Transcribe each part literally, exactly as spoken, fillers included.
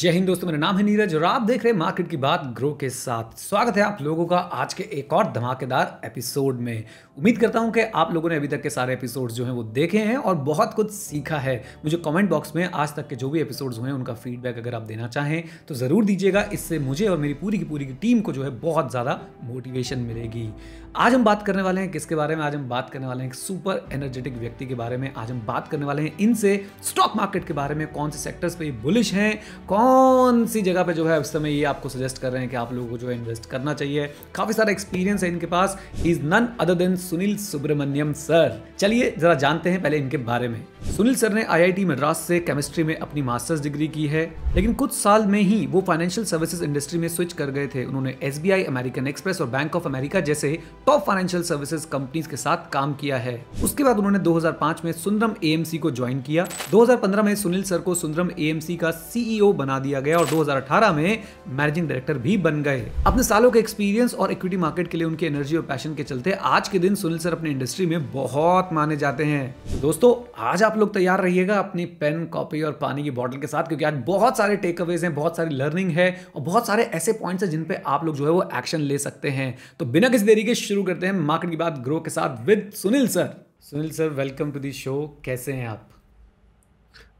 जय हिंद दोस्तों, मेरा नाम है नीरज और आप देख रहे हैं मार्केट की बात ग्रो के साथ। स्वागत है आप लोगों का आज के एक और धमाकेदार एपिसोड में। उम्मीद करता हूं कि आप लोगों ने अभी तक के सारे एपिसोड्स जो हैं वो देखे हैं और बहुत कुछ सीखा है। मुझे कमेंट बॉक्स में आज तक के जो भी एपिसोड्स हुए हैं उनका फीडबैक अगर आप देना चाहें तो ज़रूर दीजिएगा। इससे मुझे और मेरी पूरी की पूरी की टीम को जो है बहुत ज़्यादा मोटिवेशन मिलेगी। आज हम बात करने वाले हैं किसके बारे में? आज हम बात करने वाले हैं एक सुपर एनर्जेटिक व्यक्ति के बारे में। आज हम बात करने वाले हैं इनसे स्टॉक मार्केट के बारे में, कौन से सेक्टर्स पर ये बुलिश हैं, कौन सी जगह पे जो है उस समय ये आपको सजेस्ट कर रहे हैं कि आप लोगों को जो है इन्वेस्ट करना चाहिए। काफी सारा एक्सपीरियंस है इनके पास। He is none other than Sunil Subramaniam sir. चलिए जरा जानते हैं पहले इनके बारे में। सुनील सर ने आई आई टी मद्रास से केमिस्ट्री में अपनी मास्टर्स डिग्री की है, लेकिन कुछ साल में ही वो फाइनेंशियल सर्विसेज इंडस्ट्री में स्विच कर गए थे। उन्होंने S B I, American Express और बैंक ऑफ अमेरिका जैसे टॉप फाइनेंशियल सर्विसेज कंपनीज के साथ काम किया है। उसके बाद उन्होंने दो हज़ार पाँच में सुंदरम ए एम सी को ज्वाइन किया। दो हज़ार पंद्रह में सुनील सर को सुंदरम ए एम सी का सी ई ओ बना दिया गया और दो हज़ार अठारह में मैनेजिंग डायरेक्टर भी बन गए। अपने सालों के एक्सपीरियंस और इक्विटी मार्केट के लिए उनकी एनर्जी और पैशन के चलते आज के दिन सुनील सर अपनी इंडस्ट्री में बहुत माने जाते हैं। दोस्तों, आज आप लोग तैयार रहिएगा अपनी पेन, कॉपी और पानी की बोतल के साथ, क्योंकि आज बहुत सारे टेक अवेज हैं, बहुत सारी लर्निंग है और बहुत सारे ऐसे पॉइंट्स हैं जिन पे आप लोग जो है वो एक्शन ले सकते हैं। तो बिना किसी देरी के शुरू करते हैं मार्केट की बात ग्रो के साथ with Sunil sir. Sunil sir, welcome to the show. कैसे हैं आप?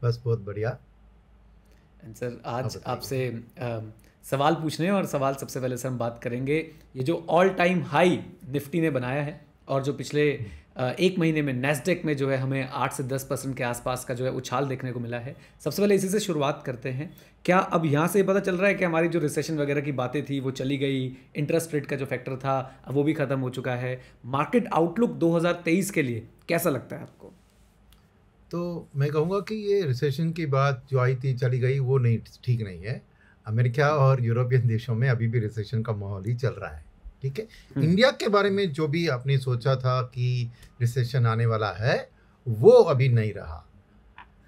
बस बहुत बढ़िया। एंड सर, आज आपसे सवाल पूछने और सवाल सबसे पहले सर हम बात करेंगे ये जो ऑल टाइम हाई निफ्टी ने बनाया है और जो पिछले एक महीने में नैस्डेक में जो है हमें आठ से दस परसेंट के आसपास का जो है उछाल देखने को मिला है, सबसे पहले इसी से शुरुआत करते हैं। क्या अब यहाँ से पता चल रहा है कि हमारी जो रिसेशन वगैरह की बातें थी वो चली गई, इंटरेस्ट रेट का जो फैक्टर था अब वो भी ख़त्म हो चुका है? मार्केट आउटलुक दो हज़ार तेईस के लिए कैसा लगता है आपको? तो मैं कहूँगा कि ये रिसेशन की बात जो आई थी चली गई वो नहीं, ठीक नहीं है। अमेरिका और यूरोपियन देशों में अभी भी रिसेशन का माहौल ही चल रहा है। ठीक है, इंडिया के बारे में जो भी आपने सोचा था कि रिसेशन आने वाला है वो अभी नहीं रहा,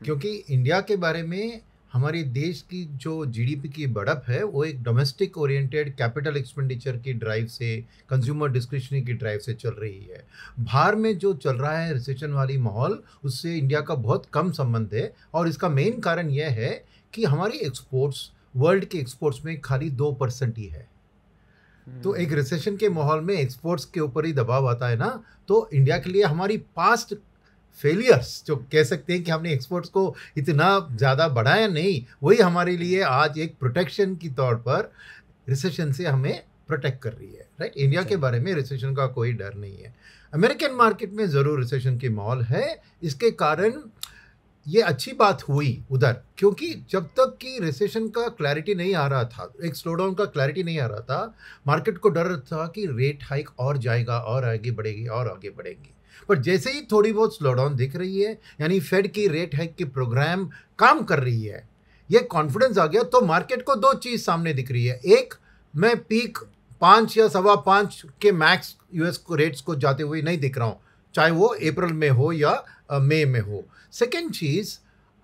क्योंकि इंडिया के बारे में हमारे देश की जो जी डी पी की बढ़त है वो एक डोमेस्टिक ओरिएंटेड कैपिटल एक्सपेंडिचर की ड्राइव से, कंज्यूमर डिस्क्रिशनरी की ड्राइव से चल रही है। बाहर में जो चल रहा है रिसेशन वाली माहौल, उससे इंडिया का बहुत कम संबंध है और इसका मेन कारण यह है कि हमारी एक्सपोर्ट्स, वर्ल्ड के एक्सपोर्ट्स में खाली दो परसेंट ही है। तो एक रिसेशन के माहौल में एक्सपोर्ट्स के ऊपर ही दबाव आता है ना, तो इंडिया के लिए हमारी पास्ट फेलियर्स जो कह सकते हैं कि हमने एक्सपोर्ट्स को इतना ज़्यादा बढ़ाया नहीं, वही हमारे लिए आज एक प्रोटेक्शन की तौर पर रिसेशन से हमें प्रोटेक्ट कर रही है। राइट, इंडिया के बारे में रिसेशन का कोई डर नहीं है। अमेरिकन मार्केट में ज़रूर रिसेशन की माहौल है, इसके कारण ये अच्छी बात हुई उधर, क्योंकि जब तक कि रिसेशन का क्लैरिटी नहीं आ रहा था, एक स्लोडाउन का क्लैरिटी नहीं आ रहा था, मार्केट को डर था कि रेट हाइक और जाएगा और आगे बढ़ेगी और आगे बढ़ेगी। पर जैसे ही थोड़ी बहुत स्लोडाउन दिख रही है, यानी फेड की रेट हाइक की प्रोग्राम काम कर रही है, ये कॉन्फिडेंस आ गया, तो मार्केट को दो चीज़ सामने दिख रही है। एक, मैं पीक पाँच या सवा पाँच के मैक्स यूएस को रेट्स को जाते हुए नहीं दिख रहा हूँ, चाहे वो अप्रैल में हो या मई में हो। सेकेंड चीज़,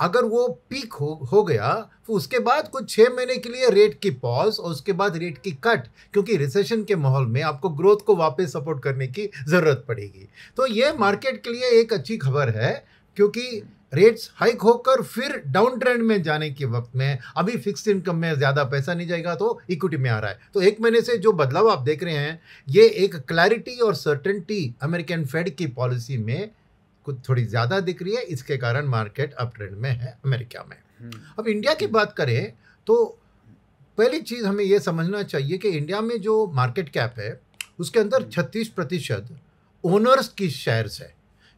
अगर वो पीक हो हो गया तो उसके बाद कुछ छः महीने के लिए रेट की पॉज और उसके बाद रेट की कट, क्योंकि रिसेशन के माहौल में आपको ग्रोथ को वापस सपोर्ट करने की ज़रूरत पड़ेगी। तो ये मार्केट के लिए एक अच्छी खबर है, क्योंकि रेट्स हाइक होकर फिर डाउन ट्रेंड में जाने के वक्त में अभी फिक्स्ड इनकम में ज़्यादा पैसा नहीं जाएगा तो इक्विटी में आ रहा है। तो एक महीने से जो बदलाव आप देख रहे हैं, ये एक क्लैरिटी और सर्टेनिटी अमेरिकन फेड की पॉलिसी में कुछ थोड़ी ज़्यादा दिख रही है, इसके कारण मार्केट अप ट्रेंड में है अमेरिका में। अब इंडिया की बात करें तो पहली चीज़ हमें यह समझना चाहिए कि इंडिया में जो मार्केट कैप है उसके अंदर छत्तीस प्रतिशत ओनर्स की शेयर्स है,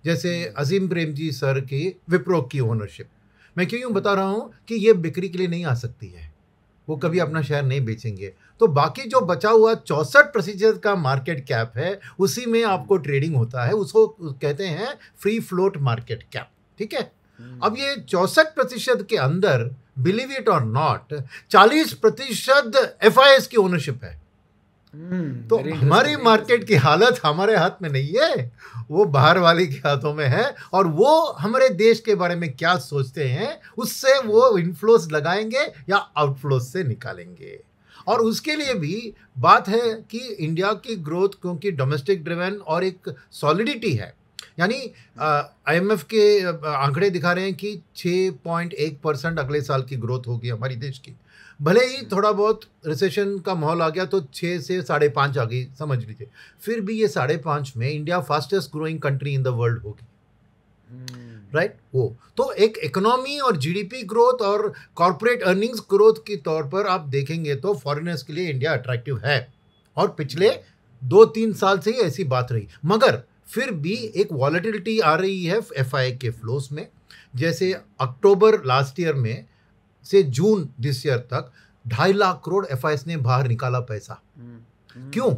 जैसे अजीम प्रेमजी सर की विप्रो की ओनरशिप। मैं क्यों यूँ बता रहा हूँ कि ये बिक्री के लिए नहीं आ सकती है, वो कभी अपना शेयर नहीं बेचेंगे। तो बाकी जो बचा हुआ चौंसठ प्रतिशत का मार्केट कैप है उसी में आपको ट्रेडिंग होता है, उसको कहते हैं फ्री फ्लोट मार्केट कैप। ठीक है, अब ये चौंसठ प्रतिशत के अंदर, बिलीव इट और नॉट, चालीस प्रतिशत एफ आई आईज़ की ओनरशिप है। Hmm, तो हमारी मार्केट की हालत हमारे हाथ में नहीं है, वो बाहर वाले के हाथों में है, और वो हमारे देश के बारे में क्या सोचते हैं उससे वो इनफ्लोस लगाएंगे या आउटफ्लोस से निकालेंगे। और उसके लिए भी बात है कि इंडिया की ग्रोथ, क्योंकि डोमेस्टिक ड्रिवन और एक सॉलिडिटी है, यानी आई एम एफ के आंकड़े दिखा रहे हैं कि छः पॉइंट एक परसेंट अगले साल की ग्रोथ होगी हमारी देश की। भले ही थोड़ा बहुत रिसेशन का माहौल आ गया तो छः से साढ़े पाँच आ गई समझ लीजिए, फिर भी ये साढ़े पाँच में India fastest growing country in the world होगी, राइट right? वो तो एक इकोनॉमी और जीडीपी ग्रोथ और कॉर्पोरेट अर्निंग्स ग्रोथ के तौर पर आप देखेंगे तो फॉरेनर्स के लिए इंडिया अट्रैक्टिव है, और पिछले दो तीन साल से ही ऐसी बात रही। मगर फिर भी एक वॉलेटिलिटी आ रही है एफआई के फ्लोस में, जैसे अक्टूबर लास्ट ईयर में से जून दिस ईयर तक ढाई लाख करोड़ एफआईएस ने बाहर निकाला पैसा, क्यों?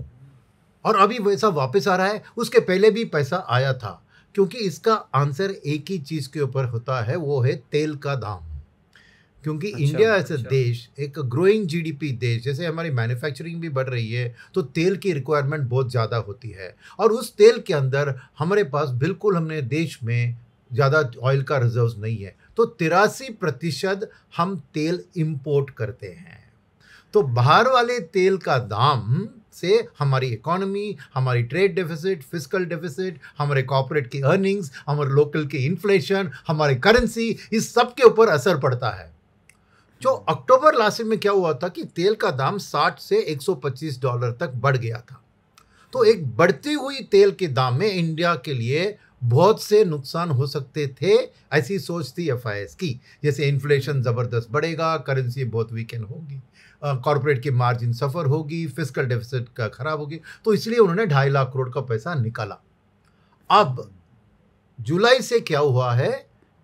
और अभी वैसा वापस आ रहा है, उसके पहले भी पैसा आया था, क्योंकि इसका आंसर एक ही चीज़ के ऊपर होता है, वो है तेल का दाम। क्योंकि अच्छा, इंडिया ऐसा अच्छा। देश एक ग्रोइंग जीडीपी देश, जैसे हमारी मैन्युफैक्चरिंग भी बढ़ रही है तो तेल की रिक्वायरमेंट बहुत ज़्यादा होती है, और उस तेल के अंदर हमारे पास बिल्कुल हमने देश में ज़्यादा ऑयल का रिजर्व्स नहीं है, तो तिरासी प्रतिशत हम तेल इंपोर्ट करते हैं। तो बाहर वाले तेल का दाम से हमारी इकोनॉमी, हमारी ट्रेड डेफिसिट, फिस्कल डेफिसिट, हमारे कॉर्पोरेट की अर्निंग्स, हमारे लोकल की इन्फ्लेशन, हमारे करेंसी, इस सब के ऊपर असर पड़ता है। जो अक्टूबर लास्ट में क्या हुआ था कि तेल का दाम साठ से एक सौ पच्चीस डॉलर तक बढ़ गया था, तो एक बढ़ती हुई तेल के दाम में इंडिया के लिए बहुत से नुकसान हो सकते थे, ऐसी सोच थी एफआईएस की। जैसे इन्फ्लेशन ज़बरदस्त बढ़ेगा, करेंसी बहुत वीकेंड होगी, कॉर्पोरेट की मार्जिन सफ़र होगी, फिस्कल डेफिसिट का खराब होगी, तो इसलिए उन्होंने ढाई लाख करोड़ का पैसा निकाला। अब जुलाई से क्या हुआ है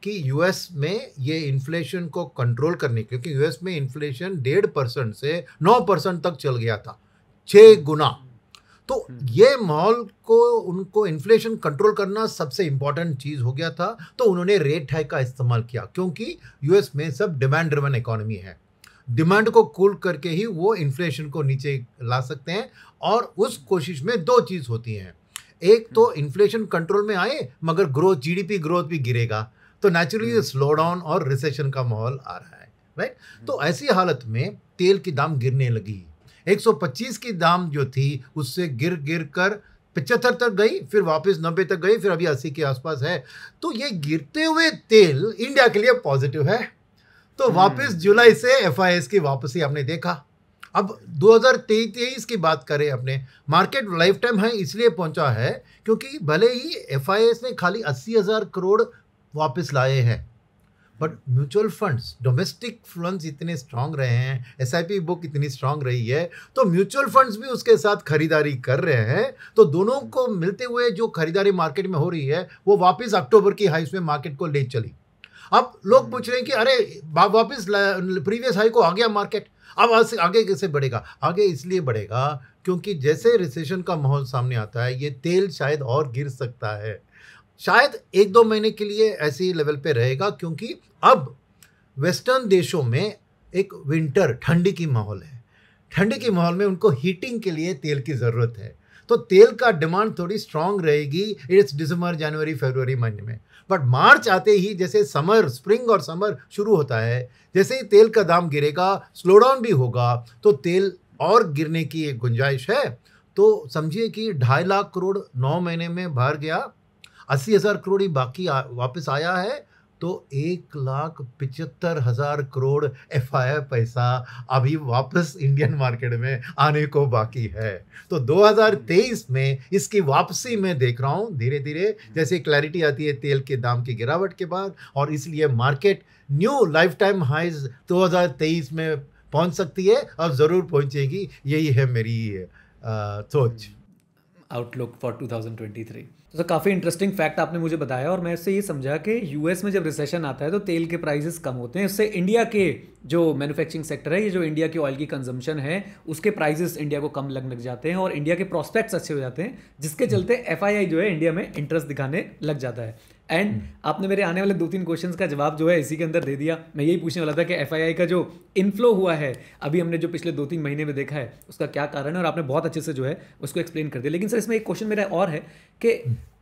कि यूएस में ये इन्फ्लेशन को कंट्रोल करने, क्योंकि यूएस में इन्फ्लेशन डेढ़ परसेंट से नौ परसेंट तक चल गया था, छः गुना। तो ये माहौल को उनको इन्फ्लेशन कंट्रोल करना सबसे इम्पॉर्टेंट चीज़ हो गया था, तो उन्होंने रेट हाइक का इस्तेमाल किया, क्योंकि यूएस में सब डिमांड ड्रिवन इकोनॉमी है, डिमांड को कूल करके ही वो इन्फ्लेशन को नीचे ला सकते हैं। और उस कोशिश में दो चीज़ होती हैं, एक तो इन्फ्लेशन कंट्रोल में आए मगर ग्रोथ, जीडीपी ग्रोथ भी गिरेगा, तो नेचुरली स्लो डाउन और रिसेशन का माहौल आ रहा है, राइट। तो ऐसी हालत में तेल की दाम गिरने लगी, एक सौ पच्चीस की दाम जो थी उससे गिर गिर कर पचहत्तर तक गई, फिर वापस नब्बे तक गई, फिर अभी अस्सी के आसपास है। तो ये गिरते हुए तेल इंडिया के लिए पॉजिटिव है। तो वापस जुलाई से एफआईएस की वापसी आपने देखा। अब दो हज़ार तेईस की बात करें, अपने मार्केट लाइफ टाइम है इसलिए पहुंचा है क्योंकि भले ही एफआईएस ने खाली अस्सी हज़ार करोड़ वापस लाए हैं, but mutual funds, domestic funds इतने स्ट्रांग रहे हैं, एसआईपी बुक इतनी स्ट्रांग रही है, तो म्यूचुअल फंड्स भी उसके साथ खरीदारी कर रहे हैं। तो दोनों को मिलते हुए जो खरीदारी मार्केट में हो रही है वो वापस अक्टूबर की हाइस में मार्केट को ले चली। अब लोग पूछ रहे हैं कि अरे वापस प्रीवियस हाई को आ गया मार्केट, अब आगे कैसे बढ़ेगा? आगे इसलिए बढ़ेगा क्योंकि जैसे रिसेशन का माहौल सामने आता है, ये तेल शायद और गिर सकता है, शायद एक दो महीने के लिए ऐसी लेवल पे रहेगा, क्योंकि अब वेस्टर्न देशों में एक विंटर ठंडी की माहौल है, ठंडी की माहौल में उनको हीटिंग के लिए तेल की ज़रूरत है, तो तेल का डिमांड थोड़ी स्ट्रांग रहेगी इट्स दिसंबर, जनवरी, फरवरी महीने में। बट मार्च आते ही जैसे समर, स्प्रिंग और समर शुरू होता है, जैसे ही तेल का दाम गिरेगा, स्लो डाउन भी होगा, तो तेल और गिरने की एक गुंजाइश है। तो समझिए कि ढाई लाख करोड़ नौ महीने में बाहर गया, अस्सी हज़ार करोड़ ही बाकी आ, वापस आया है, तो एक लाख पिचहत्तर हज़ार करोड़ एफ आई आई पैसा अभी वापस इंडियन मार्केट में आने को बाकी है। तो दो हज़ार तेईस में इसकी वापसी मैं देख रहा हूँ धीरे धीरे, जैसे क्लैरिटी आती है तेल के दाम की गिरावट के बाद, और इसलिए market new lifetime highs दो हज़ार तेईस में पहुँच सकती है, अब ज़रूर पहुँचेगी, यही है मेरी सोच। आउटलुक फॉर दो हज़ार तेईस। तो काफ़ी इंटरेस्टिंग फैक्ट आपने मुझे बताया, और मैं इससे ये समझा कि यूएस में जब रिसेशन आता है तो तेल के प्राइसेस कम होते हैं, इससे इंडिया के जो मैन्युफैक्चरिंग सेक्टर है, ये जो इंडिया की ऑयल की कंजम्पशन है, उसके प्राइसेस इंडिया को कम लगने लग जाते हैं और इंडिया के प्रोस्पेक्ट्स अच्छे हो जाते हैं, जिसके चलते एफआईआई जो है इंडिया में इंटरेस्ट दिखाने लग जाता है। एंड आपने मेरे आने वाले दो तीन क्वेश्चंस का जवाब जो है इसी के अंदर दे दिया। मैं यही पूछने वाला था कि एफआईआई का जो इनफ्लो हुआ है अभी हमने जो पिछले दो तीन महीने में देखा है, उसका क्या कारण है, और आपने बहुत अच्छे से जो है उसको एक्सप्लेन कर दिया। लेकिन सर इसमें एक क्वेश्चन मेरा और है कि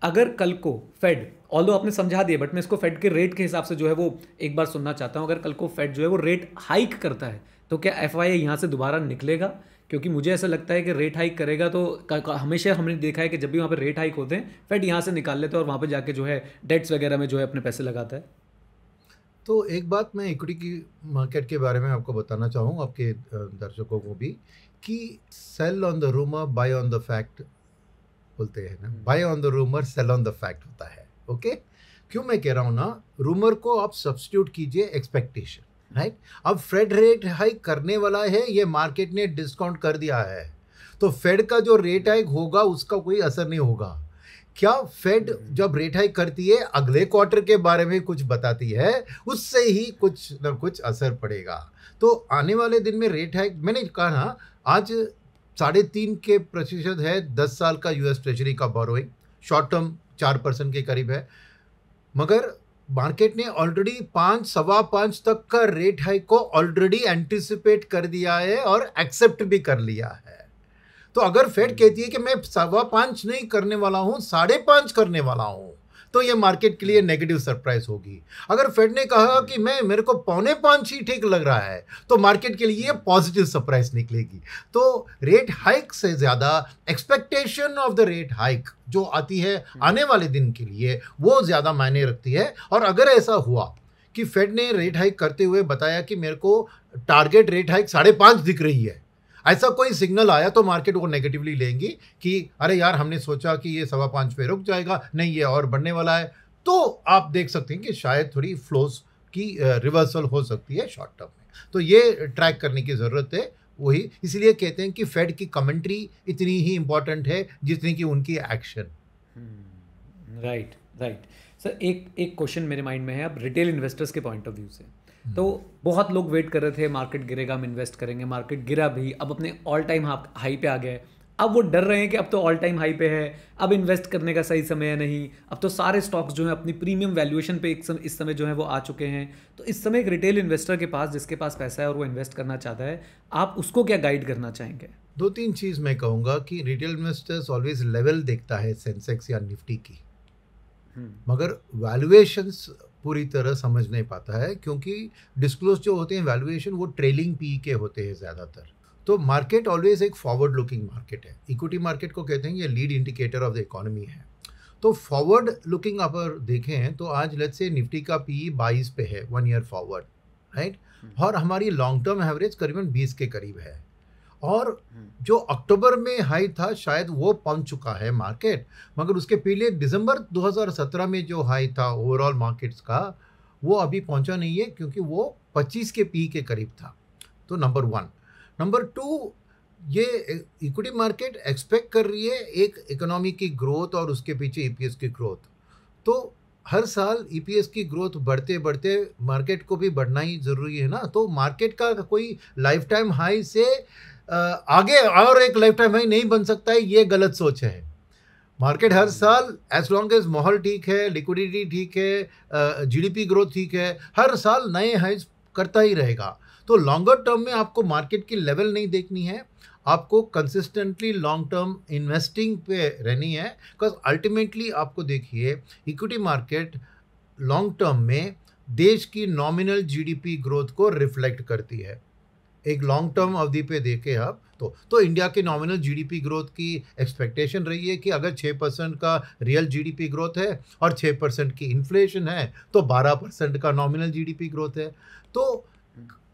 अगर कल को फेड, ऑल्दो आपने समझा दिया बट मैं इसको फेड के रेट के हिसाब से जो है वो एक बार सुनना चाहता हूँ, अगर कल को फेड जो है वो रेट हाइक करता है तो क्या एफआईआई यहाँ से दोबारा निकलेगा? क्योंकि मुझे ऐसा लगता है कि रेट हाइक करेगा तो हमेशा हमने देखा है कि जब भी वहाँ पे रेट हाइक होते हैं फेड यहाँ से निकाल लेते हैं और वहाँ पे जाके जो है डेट्स वगैरह में जो है अपने पैसे लगाता है। तो एक बात मैं इक्विटी की मार्केट के बारे में आपको बताना चाहूँ, आपके दर्शकों को भी, कि sell on the rumour buy on the fact बोलते हैं ना, buy on the rumour sell on the fact होता है। ओके, क्यों मैं कह रहा हूँ ना, रूमर को आप सब्स्टिट्यूट कीजिए एक्सपेक्टेशन, राइट। अब फेड रेट हाइक करने वाला है, ये मार्केट ने डिस्काउंट कर दिया है, तो फेड का जो रेट हाइक होगा उसका कोई असर नहीं होगा। क्या फेड जब रेट हाइक करती है अगले क्वार्टर के बारे में कुछ बताती है, उससे ही कुछ ना कुछ असर पड़ेगा। तो आने वाले दिन में रेट हाइक, मैंने कहा ना, आज साढ़े तीन के प्रतिशत है दस साल का यूएस ट्रेजरी का बोरोइंग, शॉर्ट टर्म चार परसेंट के करीब है, मगर मार्केट ने ऑलरेडी पाँच सवा पाँच तक का रेट हाइक को ऑलरेडी एंटिसिपेट कर दिया है और एक्सेप्ट भी कर लिया है। तो अगर फेड कहती है कि मैं सवा पाँच नहीं करने वाला हूँ, साढ़े पाँच करने वाला हूँ, तो ये मार्केट के लिए नेगेटिव सरप्राइज होगी। अगर फेड ने कहा कि मैं मेरे को पौने पाँच ही ठीक लग रहा है, तो मार्केट के लिए पॉजिटिव सरप्राइज निकलेगी। तो रेट हाइक से ज़्यादा expectation of the rate hike जो आती है आने वाले दिन के लिए, वो ज़्यादा मायने रखती है। और अगर ऐसा हुआ कि फेड ने रेट हाइक करते हुए बताया कि मेरे को टारगेट रेट हाइक साढ़े पाँच दिख रही है, ऐसा कोई सिग्नल आया तो मार्केट वो नेगेटिवली लेंगी कि अरे यार, हमने सोचा कि ये सवा पाँच पे रुक जाएगा, नहीं ये और बढ़ने वाला है। तो आप देख सकते हैं कि शायद थोड़ी फ्लोज की रिवर्सल हो सकती है शॉर्ट टर्म में। तो ये ट्रैक करने की ज़रूरत है, वही इसलिए कहते हैं कि फेड की कमेंट्री इतनी ही इम्पॉर्टेंट है जितनी कि उनकी एक्शन। राइट राइट सर, एक एक क्वेश्चन मेरे माइंड में है अब रिटेल इन्वेस्टर्स के पॉइंट ऑफ व्यू से। तो बहुत लोग वेट कर रहे थे मार्केट गिरेगा हम इन्वेस्ट करेंगे, मार्केट गिरा भी, अब अपने ऑल टाइम हाई पे आ गए, अब वो डर रहे हैं कि अब तो ऑल टाइम हाई पे है, अब इन्वेस्ट करने का सही समय है नहीं, अब तो सारे स्टॉक्स जो हैं अपनी प्रीमियम वैल्यूएशन पे एक सम, इस समय जो है वो आ चुके हैं। तो इस समय एक रिटेल इन्वेस्टर के पास, जिसके पास पैसा है और वो इन्वेस्ट करना चाहता है, आप उसको क्या गाइड करना चाहेंगे? दो तीन चीज़ मैं कहूँगा कि रिटेल इन्वेस्टर्स ऑलवेज लेवल देखता है सेंसेक्स या निफ्टी की, मगर वैल्यूएशंस पूरी तरह समझ नहीं पाता है, क्योंकि डिस्क्लोज जो होते हैं वैल्यूएशन वो ट्रेलिंग पी के होते हैं ज़्यादातर। तो मार्केट ऑलवेज एक फॉरवर्ड लुकिंग मार्केट है, इक्विटी मार्केट को कहते हैं ये lead indicator of the economy है। तो फॉरवर्ड लुकिंग अगर देखें तो आज लेट्स से निफ्टी का पी बाईस पे है वन ईयर फॉरवर्ड, राइट, और हमारी लॉन्ग टर्म एवरेज करीबन बीस के करीब है, और जो अक्टूबर में हाई था शायद वो पहुंच चुका है मार्केट, मगर उसके पहले दिसंबर दो हज़ार सत्रह में जो हाई था ओवरऑल मार्केट्स का, वो अभी पहुंचा नहीं है, क्योंकि वो पच्चीस के पी के करीब था। तो नंबर वन। नंबर टू, ये इक्विटी मार्केट एक्सपेक्ट कर रही है एक इकोनॉमी की ग्रोथ और उसके पीछे ई पी एस की ग्रोथ। तो हर साल ई पी एस की ग्रोथ बढ़ते बढ़ते मार्केट को भी बढ़ना ही ज़रूरी है ना। तो मार्केट का कोई लाइफ टाइम हाई से आगे और एक लाइफ टाइम हाई नहीं बन सकता है, ये गलत सोच है। मार्केट हर साल एज लॉन्ग एज माहौल ठीक है, लिक्विडिटी ठीक है, जीडीपी ग्रोथ ठीक है, हर साल नए हाइज करता ही रहेगा। तो लॉन्गर टर्म में आपको मार्केट की लेवल नहीं देखनी है, आपको कंसिस्टेंटली लॉन्ग टर्म इन्वेस्टिंग पे रहनी है। बिकॉज अल्टीमेटली आपको देखिए, इक्विटी मार्केट लॉन्ग टर्म में देश की नॉमिनल जीडीपी ग्रोथ को रिफ्लेक्ट करती है। एक लॉन्ग टर्म अवधि पे देखे आप तो तो इंडिया के नॉमिनल जीडीपी ग्रोथ की एक्सपेक्टेशन रही है कि अगर छः परसेंट का रियल जीडीपी ग्रोथ है और छः परसेंट की इन्फ्लेशन है, तो बारह परसेंट का नॉमिनल जीडीपी ग्रोथ है। तो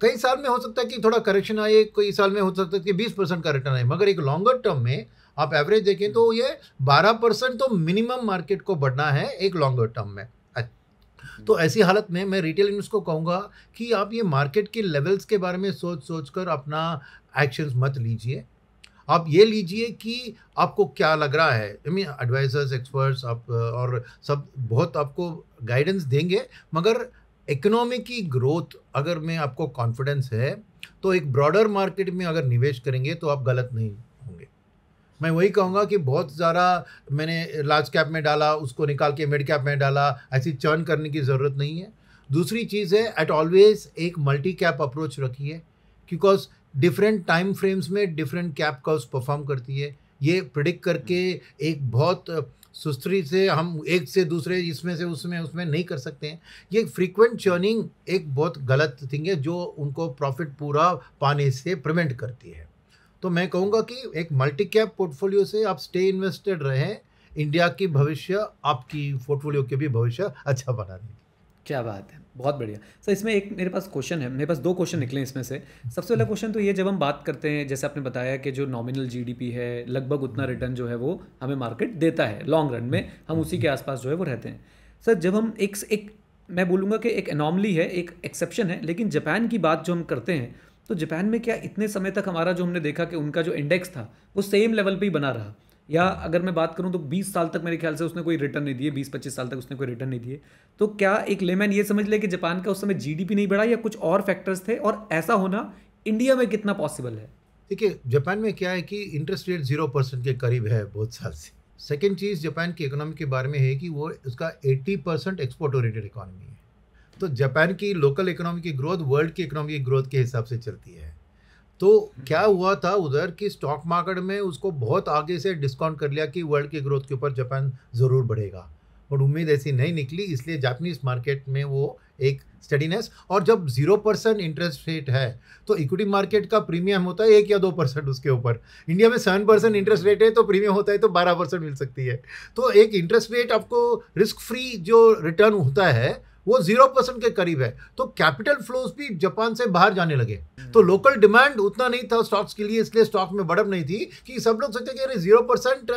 कई साल में हो सकता है कि थोड़ा करेक्शन आए, कई साल में हो सकता है कि बीस परसेंट का रिटर्न आए, मगर एक लॉन्गर टर्म में आप एवरेज देखें तो ये बारह परसेंट तो मिनिमम मार्केट को बढ़ना है एक लॉन्गर टर्म में। तो ऐसी हालत में मैं रिटेल इन्वेस्टर्स को कहूँगा कि आप ये मार्केट के लेवल्स के बारे में सोच सोच कर अपना एक्शंस मत लीजिए। आप ये लीजिए कि आपको क्या लग रहा है, आई मीन एडवाइजर्स, एक्सपर्ट्स आप और सब बहुत आपको गाइडेंस देंगे, मगर इकोनॉमी की ग्रोथ अगर में आपको कॉन्फिडेंस है तो एक ब्रॉडर मार्केट में अगर निवेश करेंगे तो आप गलत नहीं होंगे। मैं वही कहूँगा कि बहुत ज़्यादा मैंने लार्ज कैप में डाला, उसको निकाल के मिड कैप में डाला, ऐसी चर्न करने की ज़रूरत नहीं है। दूसरी चीज़ है, एट ऑलवेज एक मल्टी कैप अप्रोच रखिए, बिकॉज डिफरेंट टाइम फ्रेम्स में डिफरेंट कैप कर्व्स परफॉर्म करती है। ये प्रिडिक्ट करके एक बहुत सुस्त्री से हम एक से दूसरे, इसमें से उसमें उसमें नहीं कर सकते हैं। ये फ्रीक्वेंट चर्निंग एक बहुत गलत थिंग है जो उनको प्रॉफिट पूरा पाने से प्रिवेंट करती है। तो मैं कहूँगा कि एक मल्टी कैप पोर्टफोलियो से आप स्टे इन्वेस्टेड रहें, इंडिया की भविष्य, आपकी पोर्टफोलियो के भी भविष्य अच्छा बना देंगे। क्या बात है। बहुत बढ़िया सर। इसमें एक मेरे पास क्वेश्चन है, मेरे पास दो क्वेश्चन निकले इसमें से। सबसे पहला क्वेश्चन तो ये, जब हम बात करते हैं जैसे आपने बताया कि जो नॉमिनल जीडीपी है लगभग उतना रिटर्न जो है वो हमें मार्केट देता है, लॉन्ग रन में हम उसी के आसपास जो है वो रहते हैं। सर जब हम एक एक मैं बोलूँगा कि एक एनॉमली है, एक एक्सेप्शन है, लेकिन जापान की बात जो हम करते हैं तो जापान में क्या इतने समय तक हमारा जो हमने देखा कि उनका जो इंडेक्स था वो सेम लेवल पे ही बना रहा, या अगर मैं बात करूं तो बीस साल तक मेरे ख्याल से उसने कोई रिटर्न नहीं दिए, बीस पच्चीस साल तक उसने कोई रिटर्न नहीं दिए। तो क्या एक लेमैन ये समझ ले कि जापान का उस समय जीडीपी नहीं बढ़ा या कुछ और फैक्टर्स थे, और ऐसा होना इंडिया में कितना पॉसिबल है? देखिए जापान में क्या है कि इंटरेस्ट रेट जीरो परसेंट के करीब है बहुत साल से। सेकेंड चीज़ जापान की इकोनॉमी के बारे में है कि वो उसका eighty percent export oriented economy है, तो जापान की लोकल इकोनॉमी की ग्रोथ वर्ल्ड की इकोनॉमी की ग्रोथ के हिसाब से चलती है। तो क्या हुआ था उधर कि स्टॉक मार्केट में उसको बहुत आगे से डिस्काउंट कर लिया कि वर्ल्ड की ग्रोथ के ऊपर जापान ज़रूर बढ़ेगा, बट उम्मीद ऐसी नहीं निकली, इसलिए जापानीज़ मार्केट में वो एक स्टडीनेस। और जब जीरो परसेंट इंटरेस्ट रेट है तो इक्विटी मार्केट का प्रीमियम होता है एक या दो परसेंट उसके ऊपर। इंडिया में सेवन परसेंट इंटरेस्ट रेट है तो प्रीमियम होता है तो बारह परसेंट मिल सकती है। तो एक इंटरेस्ट रेट आपको रिस्क फ्री जो रिटर्न होता है वो जीरो परसेंट के करीब है, तो कैपिटल फ्लोज भी जापान से बाहर जाने लगे। तो लोकल डिमांड उतना नहीं था स्टॉक्स के लिए, इसलिए स्टॉक में बढ़त नहीं थी कि सब लोग सोचते कि अरे जीरो परसेंट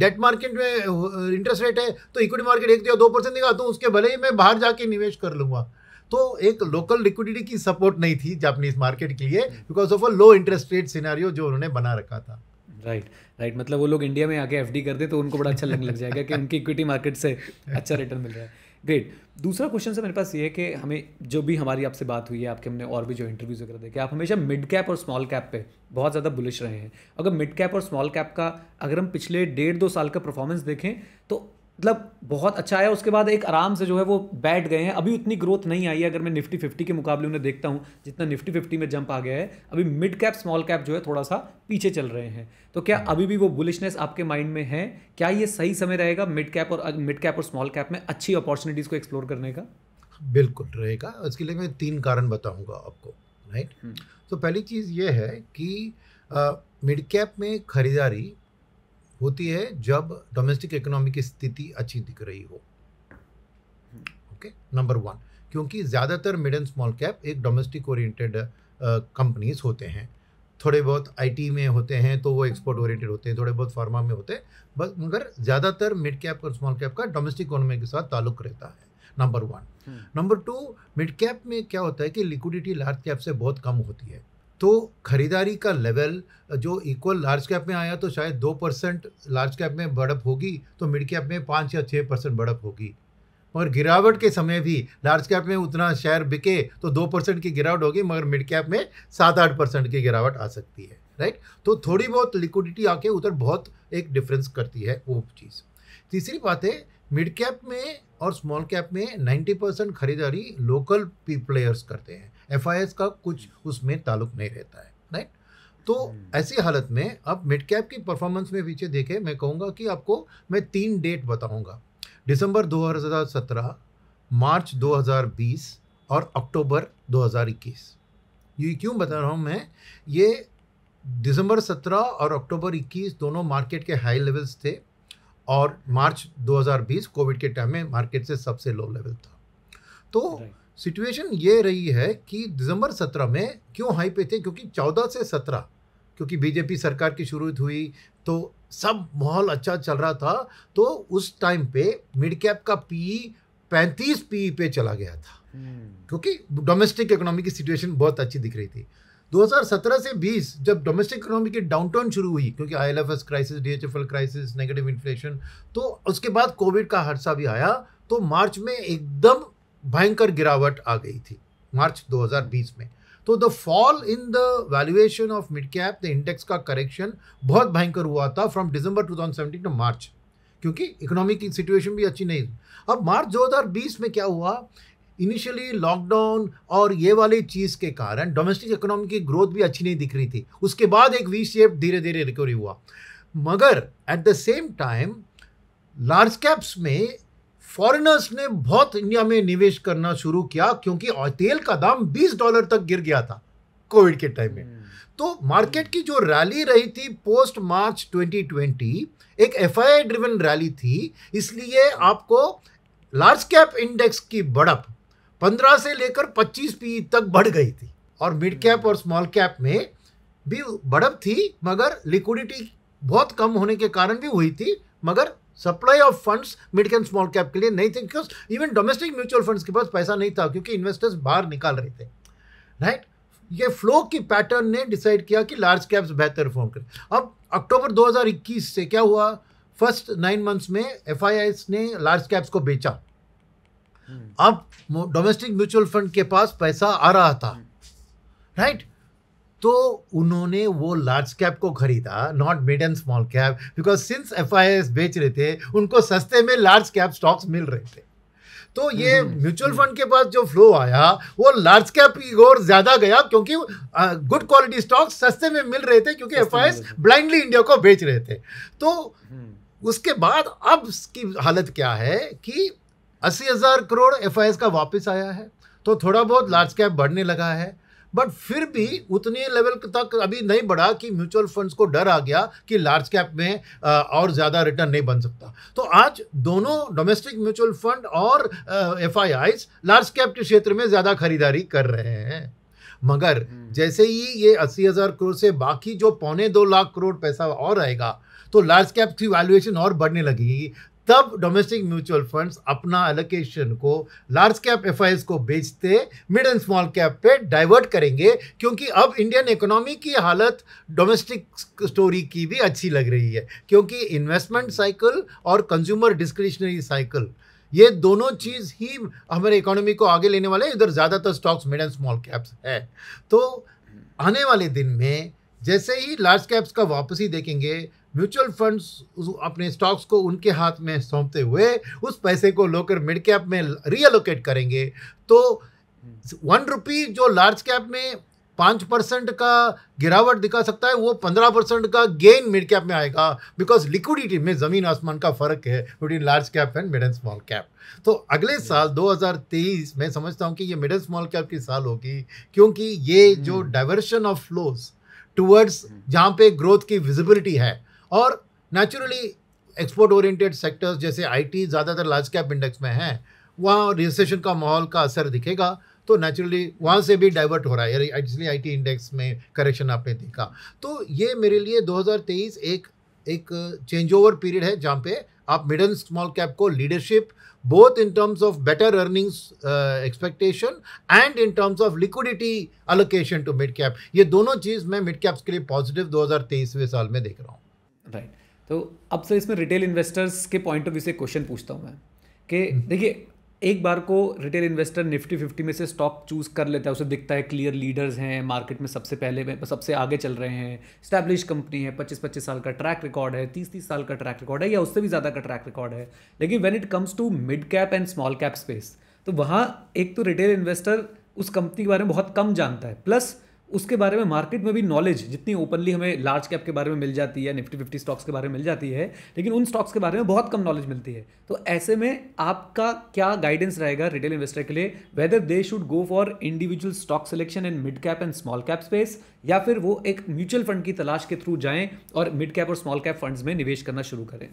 डेट मार्केट में इंटरेस्ट रेट है तो इक्विटी मार्केट एक या दो परसेंट देगा तो उसके भले ही मैं बाहर जाके निवेश कर लूँगा। तो एक लोकल लिक्विडिटी की सपोर्ट नहीं थी जापानीज मार्केट के लिए because of a low interest rate scenario जो उन्होंने बना रखा था। राइट राइट, मतलब वो लोग इंडिया में आके एफडी कर दे तो उनको बड़ा अच्छा लगने लग जाएगा कि उनकी इक्विटी मार्केट से अच्छा रिटर्न मिल रहा है। ग्रेट। दूसरा क्वेश्चन सर मेरे पास ये है कि हमें जो भी हमारी आपसे बात हुई है, आपके हमने और भी जो इंटरव्यूज वगैरह देखे, आप हमेशा मिड कैप और स्मॉल कैप पे बहुत ज़्यादा बुलिश रहे हैं। अगर मिड कैप और स्मॉल कैप का अगर हम पिछले डेढ़ दो साल का परफॉर्मेंस देखें तो मतलब बहुत अच्छा आया, उसके बाद एक आराम से जो है वो बैठ गए हैं। अभी उतनी ग्रोथ नहीं आई है, अगर मैं निफ्टी फिफ्टी के मुकाबले उन्हें देखता हूँ जितना निफ्टी फिफ्टी में जंप आ गया है, अभी मिड कैप स्मॉल कैप जो है थोड़ा सा पीछे चल रहे हैं। तो क्या अभी भी वो बुलिशनेस आपके माइंड में है? क्या ये सही समय रहेगा मिड कैप और मिड कैप और स्मॉल कैप में अच्छी अपॉर्चुनिटीज़ को एक्सप्लोर करने का? बिल्कुल रहेगा। इसके लिए मैं तीन कारण बताऊँगा आपको। राइट, तो पहली चीज़ ये है कि मिड कैप में खरीदारी होती है जब डोमेस्टिक इकोनॉमी की स्थिति अच्छी दिख रही हो। ओके, नंबर वन, क्योंकि ज़्यादातर मिड एंड स्मॉल कैप एक डोमेस्टिक ओरिएंटेड कंपनीज होते हैं, थोड़े बहुत आईटी में होते हैं तो वो एक्सपोर्ट ओरिएंटेड होते हैं, थोड़े बहुत फार्मा में होते हैं, बस मगर ज़्यादातर मिड कैप और स्मॉल कैप का डोमेस्टिक इकोनॉमी के साथ ताल्लुक रहता है। Number one. Number two, mid cap में क्या होता है कि लिक्विडिटी लार्ज कैप से बहुत कम होती है, तो खरीदारी का लेवल जो इक्वल लार्ज कैप में आया तो शायद दो परसेंट लार्ज कैप में बढ़त होगी तो मिड कैप में पाँच या छः परसेंट बढ़त होगी, मगर गिरावट के समय भी लार्ज कैप में उतना शेयर बिके तो दो परसेंट की गिरावट होगी मगर मिड कैप में सात आठ परसेंट की गिरावट आ सकती है। राइट, तो थोड़ी बहुत लिक्विडिटी आके उधर बहुत एक डिफरेंस करती है वो चीज़। तीसरी बात है, मिड कैप में और स्मॉल कैप में नाइन्टी परसेंट खरीदारी लोकल प्लेयर्स करते हैं, एफ आई आईज़ का कुछ उसमें ताल्लुक नहीं रहता है। राइट, तो ऐसी हालत में अब मिड कैप की परफॉर्मेंस में पीछे देखें, मैं कहूँगा कि आपको मैं तीन डेट बताऊँगा, दिसंबर दो हज़ार सत्रह, मार्च दो हज़ार बीस और अक्टूबर दो हज़ार इक्कीस। ये क्यों बता रहा हूँ मैं, ये दिसंबर सत्रह और अक्टूबर इक्कीस दोनों मार्केट के हाई लेवल्स थे और मार्च दो हज़ार बीस कोविड के टाइम में मार्केट से सबसे लो लेवल था। तो सिचुएशन ये रही है कि दिसंबर सत्रह में क्यों हाई पे थे, क्योंकि चौदह से सत्रह क्योंकि बीजेपी सरकार की शुरू हुई तो सब माहौल अच्छा चल रहा था, तो उस टाइम पे मिड कैप का पीई पैंतीस पीई पे चला गया था क्योंकि डोमेस्टिक इकोनॉमी की सिचुएशन बहुत अच्छी दिख रही थी। दो हज़ार सत्रह से बीस जब डोमेस्टिक इकोनॉमी की डाउनटर्न शुरू हुई क्योंकि I L F S crisis, D H F L crisis, negative inflation, तो उसके बाद कोविड का हादसा भी आया तो मार्च में एकदम भयंकर गिरावट आ गई थी मार्च दो हज़ार बीस में। तो the fall in the valuation of mid cap, the index का करेक्शन बहुत भयंकर हुआ था फ्रॉम दिसंबर दो हज़ार सत्रह टू मार्च, क्योंकि इकोनॉमी की सिचुएशन भी अच्छी नहीं। अब मार्च दो हज़ार बीस में क्या हुआ, इनिशियली लॉकडाउन और ये वाली चीज़ के कारण डोमेस्टिक इकोनॉमी की ग्रोथ भी अच्छी नहीं दिख रही थी, उसके बाद एक वी शेप धीरे धीरे रिकवरी हुआ, मगर at the same time large caps में फॉरेनर्स ने बहुत इंडिया में निवेश करना शुरू किया क्योंकि तेल का दाम बीस डॉलर तक गिर गया था कोविड के टाइम में। तो मार्केट की जो रैली रही थी पोस्ट मार्च दो हज़ार बीस एक F I I driven rally थी, इसलिए आपको लार्ज कैप इंडेक्स की बढ़त पंद्रह से लेकर पच्चीस पी तक बढ़ गई थी और मिड कैप और स्मॉल कैप में भी बढ़त थी, मगर लिक्विडिटी बहुत कम होने के कारण भी हुई थी, मगर supply of funds mid cap small cap के लिए नहीं थे, because even domestic mutual funds के पास पैसा नहीं था क्योंकि इन्वेस्टर्स बाहर निकाल रहे थे, राइट। ये फ्लो की पैटर्न ने डिसाइड किया कि लार्ज कैप्स बेहतर परफॉर्म करें। अब अक्टूबर दो हज़ार इक्कीस से क्या हुआ, फर्स्ट नाइन मंथ्स में एफआईआईस ने लार्ज कैप्स को बेचा। अब डोमेस्टिक म्यूचुअल फंड के पास पैसा आ रहा था, राइट, तो उन्होंने वो लार्ज कैप को खरीदा, not mid and small cap, because since FIIs बेच रहे थे उनको सस्ते में लार्ज कैप स्टॉक्स मिल रहे थे। तो ये म्यूचुअल फंड के पास जो फ्लो आया वो लार्ज कैप की ओर ज्यादा गया क्योंकि गुड क्वालिटी स्टॉक्स सस्ते में मिल रहे थे क्योंकि एफआईआईस ब्लाइंडली इंडिया को बेच रहे थे। तो उसके बाद अब इसकी हालत क्या है कि अस्सी हजार करोड़ एफआईआईस का वापस आया है, तो थोड़ा बहुत लार्ज कैप बढ़ने लगा है, बट फिर भी उतने लेवल तक अभी नहीं बढ़ा कि म्यूचुअल फंड्स को डर आ गया कि लार्ज कैप में और ज़्यादा रिटर्न नहीं बन सकता। तो आज दोनों डोमेस्टिक म्यूचुअल फंड और एफआईआईस लार्ज कैप के क्षेत्र में ज़्यादा खरीदारी कर रहे हैं, मगर जैसे ही ये अस्सी हज़ार करोड़ से बाकी जो पौने दो लाख करोड़ पैसा और आएगा तो लार्ज कैप की वैल्यूएशन और बढ़ने लगेगी, तब डोमेस्टिक म्यूचुअल फंड्स अपना एलोकेशन को लार्ज कैप एफआईआईस को बेचते मिड एंड स्मॉल कैप पे डाइवर्ट करेंगे, क्योंकि अब इंडियन इकोनॉमी की हालत डोमेस्टिक स्टोरी की भी अच्छी लग रही है, क्योंकि इन्वेस्टमेंट साइकिल और कंज्यूमर डिस्क्रिशनरी साइकिल ये दोनों चीज़ ही हमारे इकोनॉमी को आगे लेने वाले, इधर ज़्यादातर stocks mid and small caps है। तो आने वाले दिन में जैसे ही लार्ज कैप्स का वापसी देखेंगे, म्यूचुअल फंड्स अपने स्टॉक्स को उनके हाथ में सौंपते हुए उस पैसे को लेकर मिड कैप में रीएलोकेट करेंगे, तो वन रुपी जो लार्ज कैप में पाँच परसेंट का गिरावट दिखा सकता है वो पंद्रह परसेंट का गेन मिड कैप में आएगा, बिकॉज लिक्विडिटी में ज़मीन आसमान का फ़र्क है between large cap and mid and small cap. तो अगले साल दो हज़ार तेईस में समझता हूँ कि ये मिड एंड स्मॉल कैप की साल होगी, क्योंकि ये जो डाइवर्शन ऑफ फ्लोज टुवर्ड्स जहाँ पे ग्रोथ की विजिबिलिटी है और नेचुरली एक्सपोर्ट ओरिएंटेड सेक्टर्स जैसे आईटी ज़्यादातर लार्ज कैप इंडेक्स में हैं, वहाँ रिसेशन का माहौल का असर दिखेगा, तो नेचुरली वहाँ से भी डाइवर्ट हो रहा है, इसलिए आईटी इंडेक्स में करेक्शन आपने देखा। तो ये मेरे लिए दो हज़ार तेईस एक एक चेंज ओवर पीरियड है जहाँ पे आप मिड एंड स्मॉल कैप को leadership both in terms of better earnings expectation and in terms of liquidity allocation to mid cap, ये दोनों चीज़ मैं मिड कैप्स के लिए पॉजिटिव दो हज़ार तेईसवें साल में देख रहा हूँ, राइट right. तो अब सर इसमें रिटेल इन्वेस्टर्स के पॉइंट ऑफ व्यू से क्वेश्चन पूछता हूँ मैं कि देखिए एक बार को रिटेल इन्वेस्टर निफ्टी फिफ्टी में से स्टॉक चूज़ कर लेता है, उसे दिखता है क्लियर लीडर्स हैं मार्केट में, सबसे पहले में सबसे आगे चल रहे हैं, स्टैब्लिश कंपनी है, पच्चीस पच्चीस साल का ट्रैक रिकॉर्ड है, तीस तीस साल का ट्रैक रिकॉर्ड है या उससे भी ज़्यादा का ट्रैक रिकॉर्ड है। लेकिन when it comes to mid cap and small cap space, तो वहाँ एक तो रिटेल इन्वेस्टर उस कंपनी के बारे में बहुत कम जानता है, प्लस उसके बारे में मार्केट में भी नॉलेज जितनी ओपनली हमें लार्ज कैप के बारे में मिल जाती है, निफ्टी फिफ्टी स्टॉक्स के बारे में मिल जाती है, लेकिन उन स्टॉक्स के बारे में बहुत कम नॉलेज मिलती है। तो ऐसे में आपका क्या गाइडेंस रहेगा रिटेल इन्वेस्टर के लिए, whether they should go for individual stock selection in mid cap and small cap space, या फिर वो एक म्यूचुअल फंड की तलाश के थ्रू जाएँ और मिड कैप और स्मॉल कैप फंड्स में निवेश करना शुरू करें?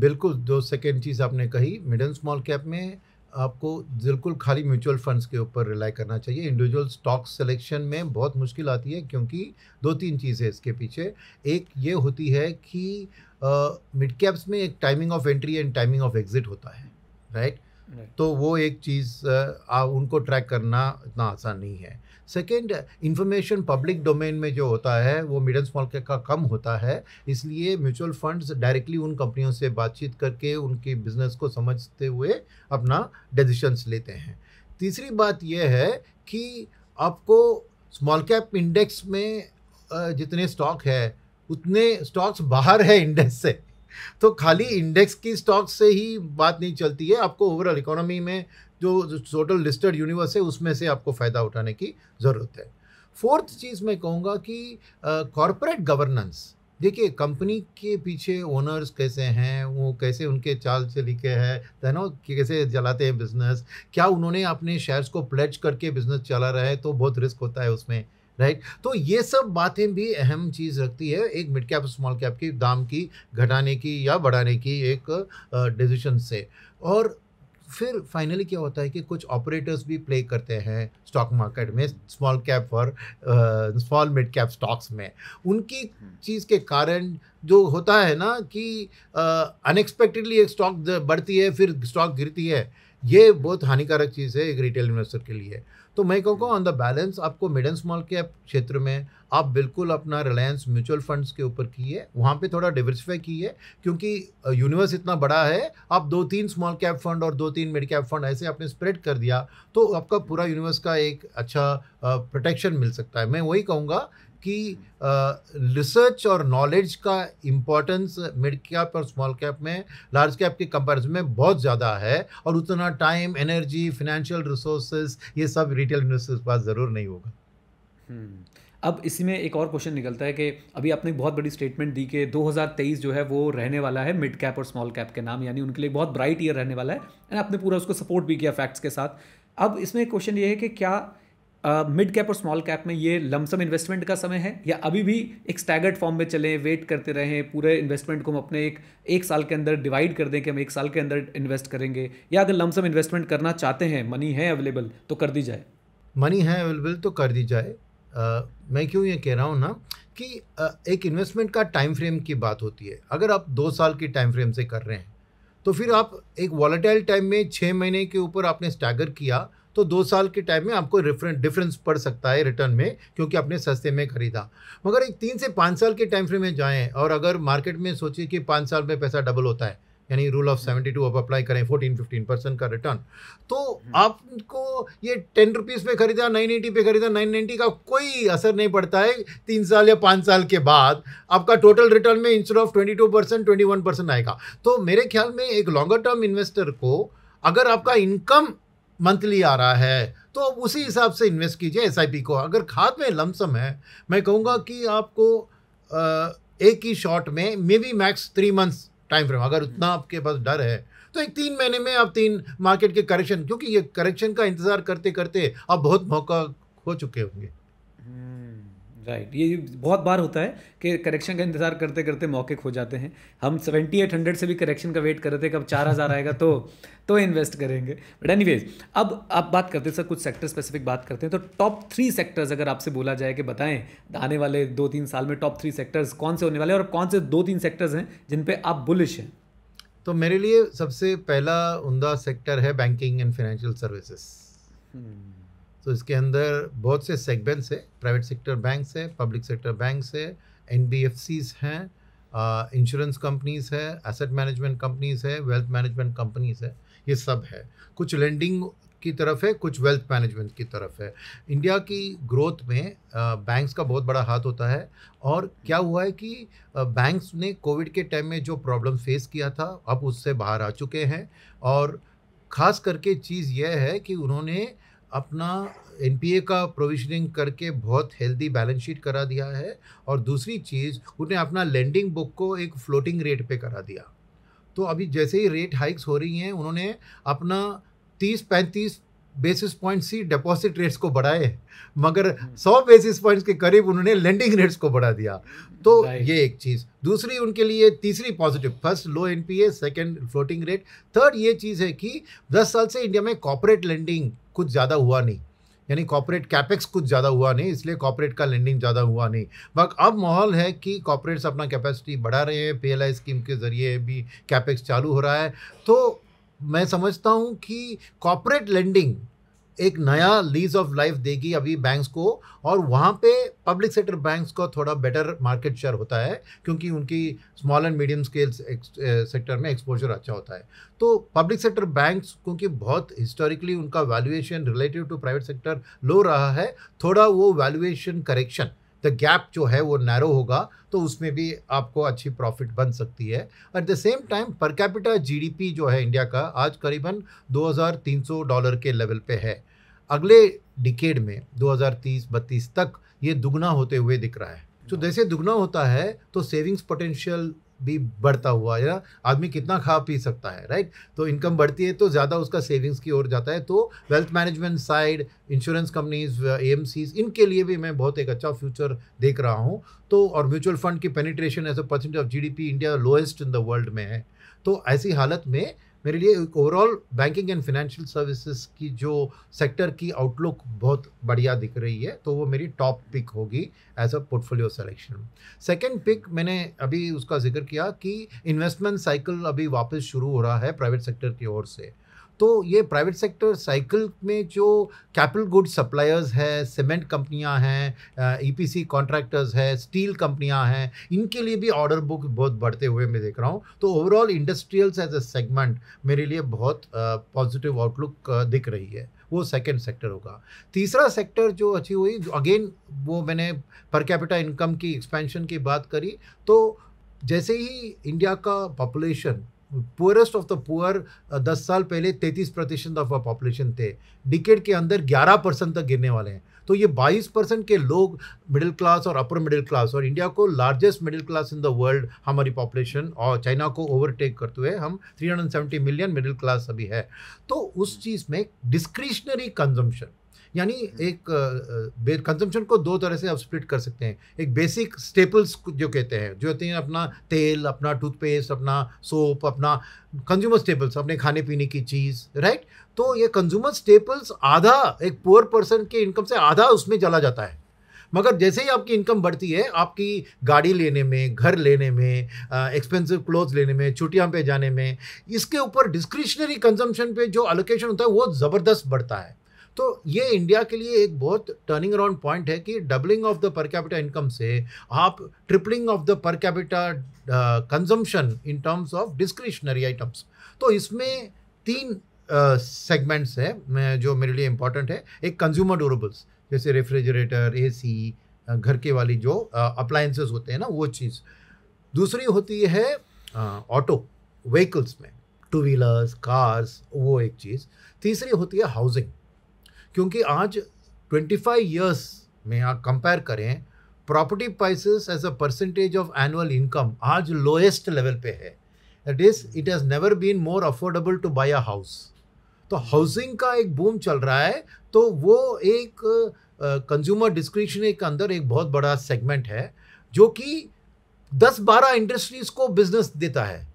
बिल्कुल, दो सेकेंड चीज़ आपने कही, मिड एंड स्मॉल कैप में आपको बिल्कुल खाली म्यूचुअल फंड्स के ऊपर रिलाई करना चाहिए। इंडिविजुअल स्टॉक सिलेक्शन में बहुत मुश्किल आती है, क्योंकि दो तीन चीज़ें इसके पीछे, एक ये होती है कि मिड कैप्स में एक timing of entry and timing of exit होता है, राइट right? right. तो वो एक चीज़ uh, उनको ट्रैक करना इतना आसान नहीं है। सेकेंड, इन्फॉर्मेशन पब्लिक डोमेन में जो होता है वो मिड एंड स्मॉल कैप का कम होता है, इसलिए म्यूचुअल फंड्स डायरेक्टली उन कंपनियों से बातचीत करके उनके बिजनेस को समझते हुए अपना डिसीजंस लेते हैं। तीसरी बात यह है कि आपको स्मॉल कैप इंडेक्स में जितने स्टॉक है उतने स्टॉक्स बाहर है इंडेक्स से, तो खाली इंडेक्स की स्टॉक से ही बात नहीं चलती है, आपको ओवरऑल इकोनॉमी में जो टोटल लिस्टेड यूनिवर्स है उसमें से आपको फ़ायदा उठाने की ज़रूरत है। फोर्थ चीज़ मैं कहूँगा कि कॉरपोरेट गवर्नेंस, देखिए कंपनी के पीछे ओनर्स कैसे हैं, वो कैसे उनके चाल चलिके हैं, है ना, कैसे चलाते हैं बिजनेस, क्या उन्होंने अपने शेयर्स को प्लेज करके बिजनेस चला रहा है, तो बहुत रिस्क होता है उसमें, राइट। तो ये सब बातें भी अहम चीज़ रखती है एक मिड कैप स्मॉल कैप की दाम की घटाने की या बढ़ाने की एक डिसीजन से। और फिर फाइनली क्या होता है कि कुछ ऑपरेटर्स भी प्ले करते हैं स्टॉक मार्केट में, स्मॉल कैप और स्मॉल मिड कैप स्टॉक्स में। उनकी चीज़ के कारण जो होता है ना कि अनएक्सपेक्टेडली एक स्टॉक बढ़ती है फिर स्टॉक गिरती है, ये बहुत हानिकारक चीज़ है एक रिटेल इन्वेस्टर के लिए। तो मैं कहूँगा ऑन द बैलेंस आपको मिड एंड स्मॉल कैप क्षेत्र में आप बिल्कुल अपना रिलायंस म्यूचुअल फंड्स के ऊपर किए, वहाँ पे थोड़ा डिवर्सिफाई किए, क्योंकि यूनिवर्स इतना बड़ा है। आप दो तीन स्मॉल कैप फंड और दो तीन मिड कैप फंड ऐसे आपने स्प्रेड कर दिया तो आपका पूरा यूनिवर्स का एक अच्छा प्रोटेक्शन मिल सकता है। मैं वही कहूँगा कि रिसर्च और नॉलेज का इम्पोर्टेंस मिड कैप और स्मॉल कैप में लार्ज कैप के कंपैरिजन में बहुत ज़्यादा है, और उतना टाइम, एनर्जी, फाइनेंशियल रिसोर्सेज ये सब रिटेल इन्वेस्टर्स के पास ज़रूर नहीं होगा। अब इसी में एक और क्वेश्चन निकलता है कि अभी आपने एक बहुत बड़ी स्टेटमेंट दी कि दो हज़ार तेईस जो है वो रहने वाला है मिड कैप और स्मॉल कैप के नाम, यानी उनके लिए बहुत ब्राइट ईयर रहने वाला है, एंड आपने पूरा उसको सपोर्ट भी किया फैक्ट्स के साथ। अब इसमें क्वेश्चन ये है कि क्या मिड कैप और स्मॉल कैप में ये लमसम इन्वेस्टमेंट का समय है, या अभी भी एक स्टैगर्ड फॉर्म में चलें, वेट करते रहें, पूरे इन्वेस्टमेंट को हम अपने एक एक साल के अंदर डिवाइड कर दें कि हम एक साल के अंदर इन्वेस्ट करेंगे, या अगर लमसम इन्वेस्टमेंट करना चाहते हैं, मनी है अवेलेबल तो कर दी जाए? मनी है अवेलेबल तो कर दी जाए। Uh, मैं क्यों ये कह रहा हूँ ना कि uh, एक इन्वेस्टमेंट का टाइम फ्रेम की बात होती है। अगर आप दो साल की टाइम फ्रेम से कर रहे हैं तो फिर आप एक वॉलेटाइल टाइम में छः महीने के ऊपर आपने स्टैगर किया तो दो साल के टाइम में आपको डिफरेंट डिफरेंस पड़ सकता है रिटर्न में, क्योंकि आपने सस्ते में खरीदा। मगर एक तीन से पाँच साल के टाइम फ्रेम में जाएँ और अगर मार्केट में सोचिए कि पाँच साल में पैसा डबल होता है, यानी रूल ऑफ सेवेंटी टू आप अप्लाई करें फोर्टीन फिफ्टीन परसेंट का रिटर्न, तो आपको ये टेन रुपीज़ पे खरीदा, नाइन एटी पे खरीदा, नाइन नाइन्टी का कोई असर नहीं पड़ता है। तीन साल या पाँच साल के बाद आपका टोटल रिटर्न में instead of twenty two percent twenty one percent आएगा। तो मेरे ख्याल में एक लॉन्गर टर्म इन्वेस्टर को अगर आपका इनकम मंथली आ रहा है तो आप उसी हिसाब से इन्वेस्ट कीजिए एसआईपी को। अगर खाद में लमसम है, मैं कहूँगा कि आपको आ, एक ही शॉट में maybe max three months time frame, अगर उतना आपके पास डर है तो एक तीन महीने में आप तीन मार्केट के करेक्शन, क्योंकि ये करेक्शन का इंतजार करते करते आप बहुत मौका खो चुके होंगे। राइट, ये बहुत बार होता है कि करेक्शन का इंतजार करते करते मौके खो जाते हैं। हम सेवेंटी एट हंड्रेड से भी करेक्शन का वेट कर रहे थे, कब चार हज़ार आएगा तो तो इन्वेस्ट करेंगे। बट एनीवेज, अब आप बात करते हैं सर, कुछ सेक्टर स्पेसिफिक बात करते हैं तो टॉप थ्री सेक्टर्स अगर आपसे बोला जाए कि बताएं आने वाले दो तीन साल में टॉप थ्री सेक्टर्स कौन से होने वाले हैं और कौन से दो तीन सेक्टर्स हैं जिन पर आप बुलिश हैं? तो मेरे लिए सबसे पहला उमदा सेक्टर है बैंकिंग एंड फाइनेंशियल सर्विसेज। तो इसके अंदर बहुत से सेगमेंट्स है, प्राइवेट सेक्टर बैंक्स है, पब्लिक सेक्टर बैंक्स है, एनबीएफसीज हैं, इंश्योरेंस कंपनीज है, एसेट मैनेजमेंट कंपनीज है, वेल्थ मैनेजमेंट कंपनीज है, ये सब है। कुछ लेंडिंग की तरफ है, कुछ वेल्थ मैनेजमेंट की तरफ है। इंडिया की ग्रोथ में बैंक्स का बहुत बड़ा हाथ होता है। और क्या हुआ है कि बैंक्स ने कोविड के टाइम में जो प्रॉब्लम फेस किया था अब उससे बाहर आ चुके हैं, और ख़ास करके चीज़ यह है कि उन्होंने अपना एनपीए का प्रोविजनिंग करके बहुत हेल्दी बैलेंस शीट करा दिया है, और दूसरी चीज़ उन्हें अपना लेंडिंग बुक को एक फ्लोटिंग रेट पे करा दिया। तो अभी जैसे ही रेट हाइक्स हो रही हैं उन्होंने अपना तीस पैंतीस बेसिस पॉइंट्स से डिपॉजिट रेट्स को बढ़ाए, मगर सौ बेसिस पॉइंट्स के करीब उन्होंने लेंडिंग रेट्स को बढ़ा दिया। तो ये एक चीज़, दूसरी उनके लिए तीसरी positive, first low NPA, second floating rate, third ये चीज़ है कि दस साल से इंडिया में कॉर्पोरेट लेंडिंग कुछ ज़्यादा हुआ नहीं, यानी कॉर्पोरेट कैपेक्स कुछ ज़्यादा हुआ नहीं, इसलिए कॉर्पोरेट का लेंडिंग ज़्यादा हुआ नहीं। बट अब माहौल है कि कॉर्पोरेट्स अपना कैपेसिटी बढ़ा रहे हैं, पीएलआई स्कीम के ज़रिए भी कैपेक्स चालू हो रहा है। तो मैं समझता हूँ कि कॉर्पोरेट लेंडिंग एक नया लीज ऑफ लाइफ देगी अभी बैंक्स को, और वहाँ पे पब्लिक सेक्टर बैंक्स का थोड़ा बेटर मार्केट शेयर होता है क्योंकि उनकी small and medium scale sector में एक्सपोजर अच्छा होता है। तो पब्लिक सेक्टर बैंक्स क्योंकि बहुत हिस्टोरिकली उनका valuation relative to private sector low रहा है, थोड़ा वो वैल्यूएशन करेक्शन, द गैप जो है वो नैरो होगा, तो उसमें भी आपको अच्छी प्रॉफिट बन सकती है। At the same time per capita GDP जो है इंडिया का आज करीबन दो हज़ार तीन सौ डॉलर के लेवल पे है, अगले डिकेड में दो हज़ार तीस बत्तीस तक ये दुगना होते हुए दिख रहा है। तो जैसे दुगना होता है तो सेविंग्स पोटेंशियल भी बढ़ता हुआ है ना, आदमी कितना खा पी सकता है, राइट। तो इनकम बढ़ती है तो ज़्यादा उसका सेविंग्स की ओर जाता है। तो wealth management side, insurance companies, AMCs, इनके लिए भी मैं बहुत एक अच्छा फ्यूचर देख रहा हूँ। तो और म्यूचुअल फंड की penetration as a percentage of GDP India lowest in the world में है। तो ऐसी हालत में मेरे लिए एक overall banking and financial services की जो सेक्टर की आउटलुक बहुत बढ़िया दिख रही है, तो वो मेरी टॉप पिक होगी as a portfolio selection. Second pick मैंने अभी उसका जिक्र किया कि इन्वेस्टमेंट साइकिल अभी वापस शुरू हो रहा है प्राइवेट सेक्टर की ओर से, तो ये प्राइवेट सेक्टर साइकिल में जो कैपिटल गुड्स सप्लायर्स है, सीमेंट कंपनियां हैं, ईपीसी कॉन्ट्रैक्टर्स है, स्टील कंपनियां हैं, इनके लिए भी ऑर्डर बुक बहुत बढ़ते हुए मैं देख रहा हूँ। तो overall industrials as a segment मेरे लिए बहुत पॉजिटिव आउटलुक दिख रही है, वो सेकेंड सेक्टर होगा। तीसरा सेक्टर जो अच्छी हुई, अगेन वो मैंने पर कैपिटा इनकम की एक्सपेंशन की बात करी, तो जैसे ही इंडिया का population poorest of the poor दस साल पहले तैंतीस प्रतिशत ऑफ अ पॉपुलेशन थे, डिकेड के अंदर ग्यारह परसेंट तक गिरने वाले हैं, तो ये बाईस परसेंट के लोग मिडिल क्लास और अपर मिडिल क्लास, और इंडिया को largest middle class in the world हमारी पॉपुलेशन, और चाइना को ओवरटेक करते हुए हम तीन सौ सत्तर मिलियन मिडिल क्लास अभी है। तो उस चीज़ में डिस्क्रिशनरी कंजम्पशन, यानी एक कंजम्पशन को दो तरह से आप स्प्लिट कर सकते हैं, एक बेसिक स्टेपल्स जो कहते हैं, जो कहते हैं अपना तेल, अपना टूथपेस्ट, अपना सोप, अपना कंज्यूमर स्टेपल्स, अपने खाने पीने की चीज़, राइट। तो ये कंज्यूमर स्टेपल्स आधा एक पुअर पर्सन के इनकम से आधा उसमें चला जाता है, मगर जैसे ही आपकी इनकम बढ़ती है, आपकी गाड़ी लेने में, घर लेने में, एक्सपेंसिव क्लोथ्स लेने में, छुट्टियाँ पे जाने में, इसके ऊपर डिस्क्रिशनरी कंजम्पशन पे जो अलोकेशन होता है वो ज़बरदस्त बढ़ता है। तो ये इंडिया के लिए एक बहुत टर्निंग अराउंड पॉइंट है कि doubling of the per capita income से आप tripling of the per capita consumption in terms of discretionary items. तो इसमें तीन सेगमेंट्स uh, हैं जो मेरे लिए इम्पॉर्टेंट है। एक कंज्यूमर ड्यूरेबल्स, जैसे रेफ्रिजरेटर, एसी, घर के वाली जो अप्लायंसेस uh, होते हैं ना, वो चीज़। दूसरी होती है ऑटो uh, व्हीकल्स में टू व्हीलर्स, कार्स, वो एक चीज़। तीसरी होती है हाउसिंग, क्योंकि आज पच्चीस इयर्स में आप कंपेयर करें, property prices as a percentage of annual income आज लोएस्ट लेवल पे है। That is it has never been more affordable to buy a house. तो हाउसिंग का एक बूम चल रहा है, तो वो एक कंज्यूमर डिस्क्रिशनरी के अंदर एक बहुत बड़ा सेगमेंट है जो कि दस बारह इंडस्ट्रीज़ को बिजनेस देता है।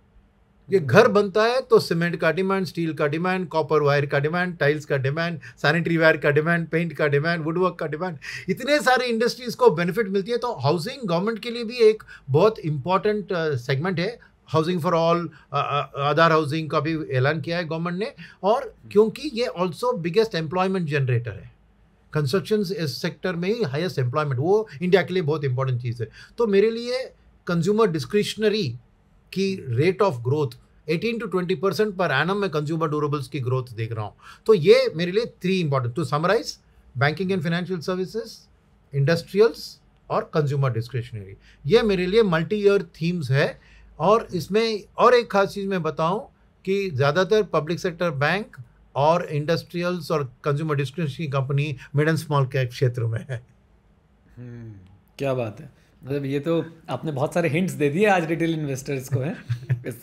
ये घर बनता है तो सीमेंट का डिमांड, स्टील का डिमांड, कॉपर वायर का डिमांड, टाइल्स का डिमांड, सैनिटरी वायर का डिमांड, पेंट का डिमांड, वुडवर्क का डिमांड, इतने सारे इंडस्ट्रीज़ को बेनिफिट मिलती है। तो हाउसिंग गवर्नमेंट के लिए भी एक बहुत इंपॉर्टेंट सेगमेंट है। Housing for all, Aadhaar housing का भी ऐलान किया है गवर्नमेंट ने, और क्योंकि ये ऑल्सो बिगेस्ट एम्प्लॉयमेंट जनरेटर है, कंस्ट्रक्शन सेक्टर में ही हाइस्ट एम्प्लॉयमेंट, वो इंडिया के लिए बहुत इंपॉर्टेंट चीज़ है। तो मेरे लिए कंज्यूमर डिस्क्रिशनरी की रेट ऑफ ग्रोथ अठारह टू बीस परसेंट पर एनम में कंज्यूमर ड्यूरेबल्स की ग्रोथ देख रहा हूँ। तो ये मेरे लिए three important. To summarise, banking and financial services, industrials और कंज्यूमर डिस्क्रिशनरी, ये मेरे लिए मल्टी ईयर थीम्स है। और इसमें और एक खास चीज़ मैं बताऊँ कि ज़्यादातर पब्लिक सेक्टर बैंक और इंडस्ट्रियल्स और consumer discretionary company mid and small cap क्षेत्र में है। क्या बात है, मतलब ये तो आपने बहुत सारे हिंट्स दे दिए आज रिटेल इन्वेस्टर्स को, हैं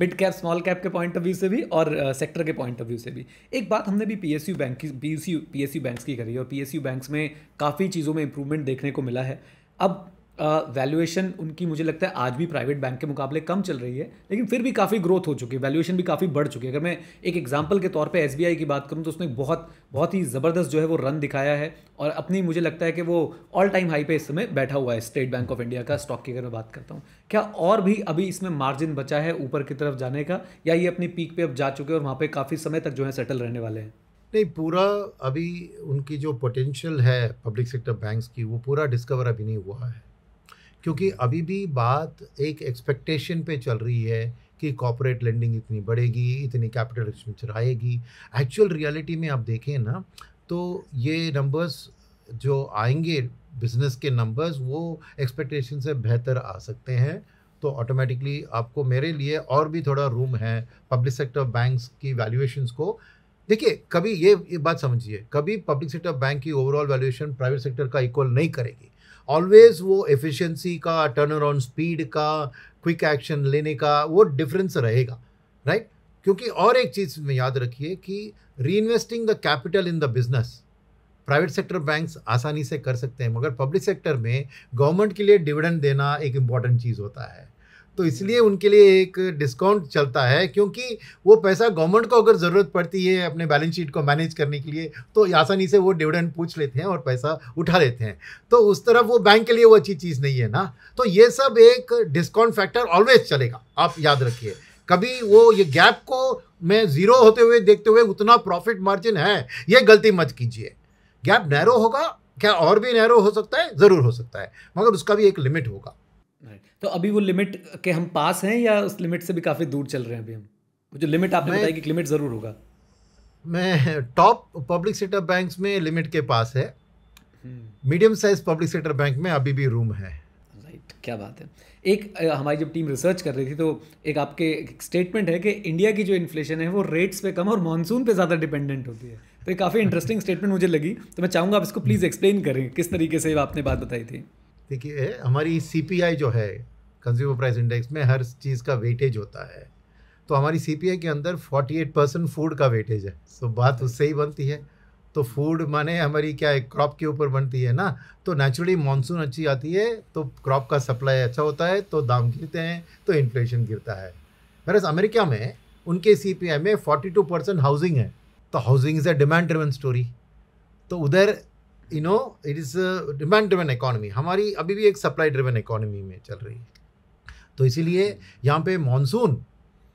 मिड कैप स्मॉल कैप के पॉइंट ऑफ व्यू से भी और सेक्टर uh, के पॉइंट ऑफ व्यू से भी। एक बात हमने भी पीएसयू बैंक की पीएसयू पीएसयू बैंक्स की करी, और पीएसयू बैंक्स में काफ़ी चीज़ों में इंप्रूवमेंट देखने को मिला है। अब वैल्यूएशन uh, उनकी मुझे लगता है आज भी प्राइवेट बैंक के मुकाबले कम चल रही है, लेकिन फिर भी काफ़ी ग्रोथ हो चुकी है, वैल्यूएशन भी काफ़ी बढ़ चुकी है। अगर मैं एक एग्जांपल के तौर पे एसबीआई की बात करूं तो उसने बहुत बहुत ही ज़बरदस्त जो है वो रन दिखाया है, और अपनी मुझे लगता है कि वो ऑल टाइम हाई पे इस समय बैठा हुआ है। स्टेट बैंक ऑफ इंडिया का स्टॉक की अगर मैं बात करता हूँ, क्या और भी अभी इसमें मार्जिन बचा है ऊपर की तरफ जाने का, या ये अपनी पीक पे अब जा चुके हैं और वहाँ पर काफ़ी समय तक जो है सेटल रहने वाले हैं? नहीं, पूरा अभी उनकी जो पोटेंशियल है पब्लिक सेक्टर बैंक्स की, वो पूरा डिस्कवर अभी नहीं हुआ है, क्योंकि अभी भी बात एक एक्सपेक्टेशन पे चल रही है कि कॉर्पोरेट लेंडिंग इतनी बढ़ेगी, इतनी कैपिटल एक्सपेंडिचर आएगी। एक्चुअल रियलिटी में आप देखें ना, तो ये नंबर्स जो आएंगे बिजनेस के नंबर्स, वो एक्सपेक्टेशन से बेहतर आ सकते हैं। तो ऑटोमेटिकली आपको मेरे लिए और भी थोड़ा रूम है पब्लिक सेक्टर बैंक्स की वैल्यूएशंस को। देखिए, कभी ये, ये बात समझिए, कभी पब्लिक सेक्टर बैंक की ओवरऑल वैल्यूएशन प्राइवेट सेक्टर का इक्वल नहीं करेगी। ऑलवेज वो एफिशिएंसी का, टर्न अराउंड स्पीड का, क्विक एक्शन लेने का, वो डिफरेंस रहेगा, राइट। क्योंकि और एक चीज़ में याद रखिए कि reinvesting the capital in the business private sector banks आसानी से कर सकते हैं, मगर पब्लिक सेक्टर में गवर्नमेंट के लिए डिविडेंड देना एक इम्पॉर्टेंट चीज़ होता है। तो इसलिए उनके लिए एक डिस्काउंट चलता है, क्योंकि वो पैसा गवर्नमेंट को अगर ज़रूरत पड़ती है अपने बैलेंस शीट को मैनेज करने के लिए तो आसानी से वो डिविडेंड पूछ लेते हैं और पैसा उठा लेते हैं। तो उस तरफ वो बैंक के लिए वो अच्छी चीज़ नहीं है ना। तो ये सब एक डिस्काउंट फैक्टर ऑलवेज चलेगा, आप याद रखिए। कभी वो ये गैप को मैं ज़ीरो होते हुए देखते हुए उतना प्रॉफिट मार्जिन है, ये गलती मत कीजिए। गैप नैरो होगा, क्या और भी नैरो हो सकता है? ज़रूर हो सकता है, मगर उसका भी एक लिमिट होगा। तो अभी वो लिमिट के हम पास हैं या उस लिमिट से भी काफ़ी दूर चल रहे हैं? अभी हम जो लिमिट आपने बताया कि लिमिट ज़रूर होगा, मैं टॉप पब्लिक सेक्टर बैंक्स में लिमिट के पास है, medium size public sector bank में अभी भी रूम है। राइट, क्या बात है। एक हमारी जब टीम रिसर्च कर रही थी तो एक आपके स्टेटमेंट है कि इंडिया की जो इन्फ्लेशन है वो रेट्स पे कम और मानसून पे ज़्यादा डिपेंडेंट होती है। तो ये काफ़ी इंटरेस्टिंग स्टेटमेंट मुझे लगी, तो मैं चाहूँगा आप इसको प्लीज़ एक्सप्लेन करें किस तरीके से आपने बात बताई थी। देखिए, हमारी सी पी आई जो है कंज्यूमर प्राइस इंडेक्स में हर चीज़ का वेटेज होता है, तो हमारी सी पी आई के अंदर अड़तालीस परसेंट फूड का वेटेज है। सो बात उससे ही बनती है। तो फूड माने हमारी क्या है, क्रॉप के ऊपर बनती है ना। तो नेचुरली मानसून अच्छी आती है तो क्रॉप का सप्लाई अच्छा होता है, तो दाम गिरते हैं, तो इन्फ्लेशन गिरता है। वैसे अमेरिका में उनके सी पी आई में बयालीस परसेंट हाउसिंग है, तो housing is a demand driven story. तो उधर you know it is demand driven economy, हमारी अभी भी एक सप्लाई ड्रिवन इकॉनमी में चल रही है। तो इसीलिए यहाँ पे मानसून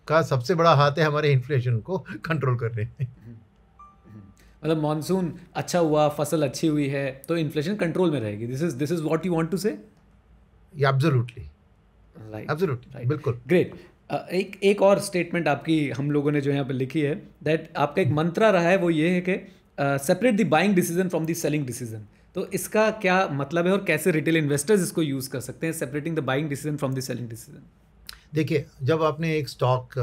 का सबसे बड़ा हाथ है हमारे इन्फ्लेशन को कंट्रोल करने में। मतलब मानसून अच्छा हुआ, फसल अच्छी हुई है, तो इन्फ्लेशन कंट्रोल में रहेगी। This is this is what you want to say? Absolutely, right, absolutely, बिल्कुल, ग्रेट। एक एक और स्टेटमेंट आपकी हम लोगों ने जो यहाँ पे लिखी है, दैट आपका एक मंत्रा रहा है, वो ये है कि separate the buying decision from the selling decision. तो इसका क्या मतलब है और कैसे रिटेल इन्वेस्टर्स इसको यूज़ कर सकते हैं, separating the buying decision from the selling decision? देखिए, जब आपने एक स्टॉक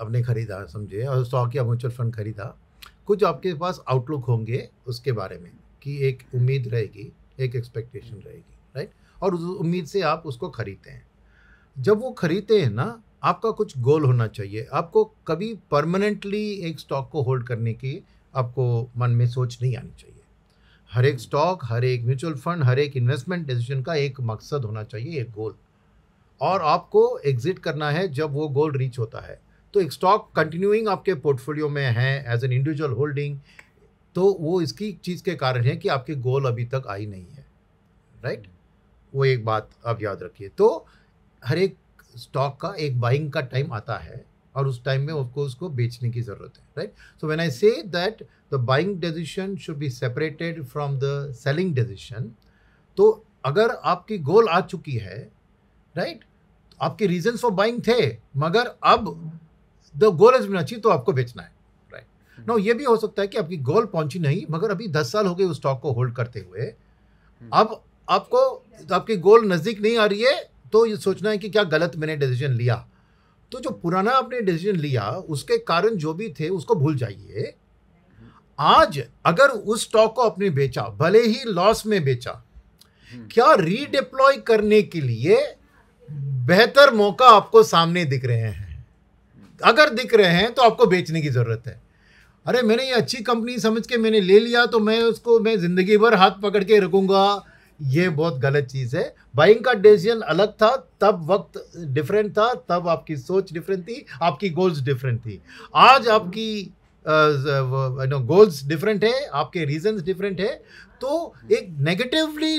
आपने ख़रीदा, समझे, और स्टॉक या म्यूचुअल फंड ख़रीदा, कुछ आपके पास आउटलुक होंगे उसके बारे में कि एक उम्मीद रहेगी, एक एक्सपेक्टेशन रहेगी, राइट। और उस उम्मीद से आप उसको ख़रीदते हैं। जब वो ख़रीदते हैं ना, आपका कुछ गोल होना चाहिए। आपको कभी परमानेंटली एक स्टॉक को होल्ड करने की आपको मन में सोच नहीं आनी चाहिए। हर एक स्टॉक, हर एक म्यूचुअल फंड, हर एक इन्वेस्टमेंट डिसीजन का एक मकसद होना चाहिए, एक गोल, और आपको एग्जिट करना है जब वो गोल रीच होता है। तो एक स्टॉक कंटिन्यूइंग आपके पोर्टफोलियो में है एज एन इंडिविजुअल होल्डिंग, तो वो इसकी चीज़ के कारण है कि आपके गोल अभी तक आई नहीं है, राइट right? वो एक बात आप याद रखिए। तो हर एक स्टॉक का एक बाइंग का टाइम आता है और उस टाइम में आपको उसको बेचने की ज़रूरत है, right. So when I say that the buying decision should be separated from the selling decision, तो अगर आपकी गोल आ चुकी है, राइट right? आपके रीजंस फॉर बाइंग थे, मगर अब the goal is been achieve, तो आपको बेचना है, राइट। नो ये भी हो सकता है कि आपकी गोल पहुंची नहीं, मगर अभी दस साल हो गए उस स्टॉक को होल्ड करते हुए, अब आपको आपकी गोल नज़दीक नहीं आ रही है, तो ये सोचना है कि क्या गलत मैंने डिसीजन लिया। तो जो पुराना आपने डिसीजन लिया उसके कारण जो भी थे उसको भूल जाइए। आज अगर उस स्टॉक को आपने बेचा, भले ही लॉस में बेचा, क्या रीडिप्लॉय करने के लिए बेहतर मौका आपको सामने दिख रहे हैं? अगर दिख रहे हैं तो आपको बेचने की ज़रूरत है। अरे मैंने ये अच्छी कंपनी समझ के मैंने ले लिया, तो मैं उसको मैं ज़िंदगी भर हाथ पकड़ के रखूँगा, ये बहुत गलत चीज़ है। बाइंग का डिसीजन अलग था, तब वक्त डिफरेंट था, तब आपकी सोच डिफरेंट थी, आपकी गोल्स डिफरेंट थी। आज आपकी नो गोल्स डिफरेंट है, आपके रीजंस डिफरेंट है, तो एक नेगेटिवली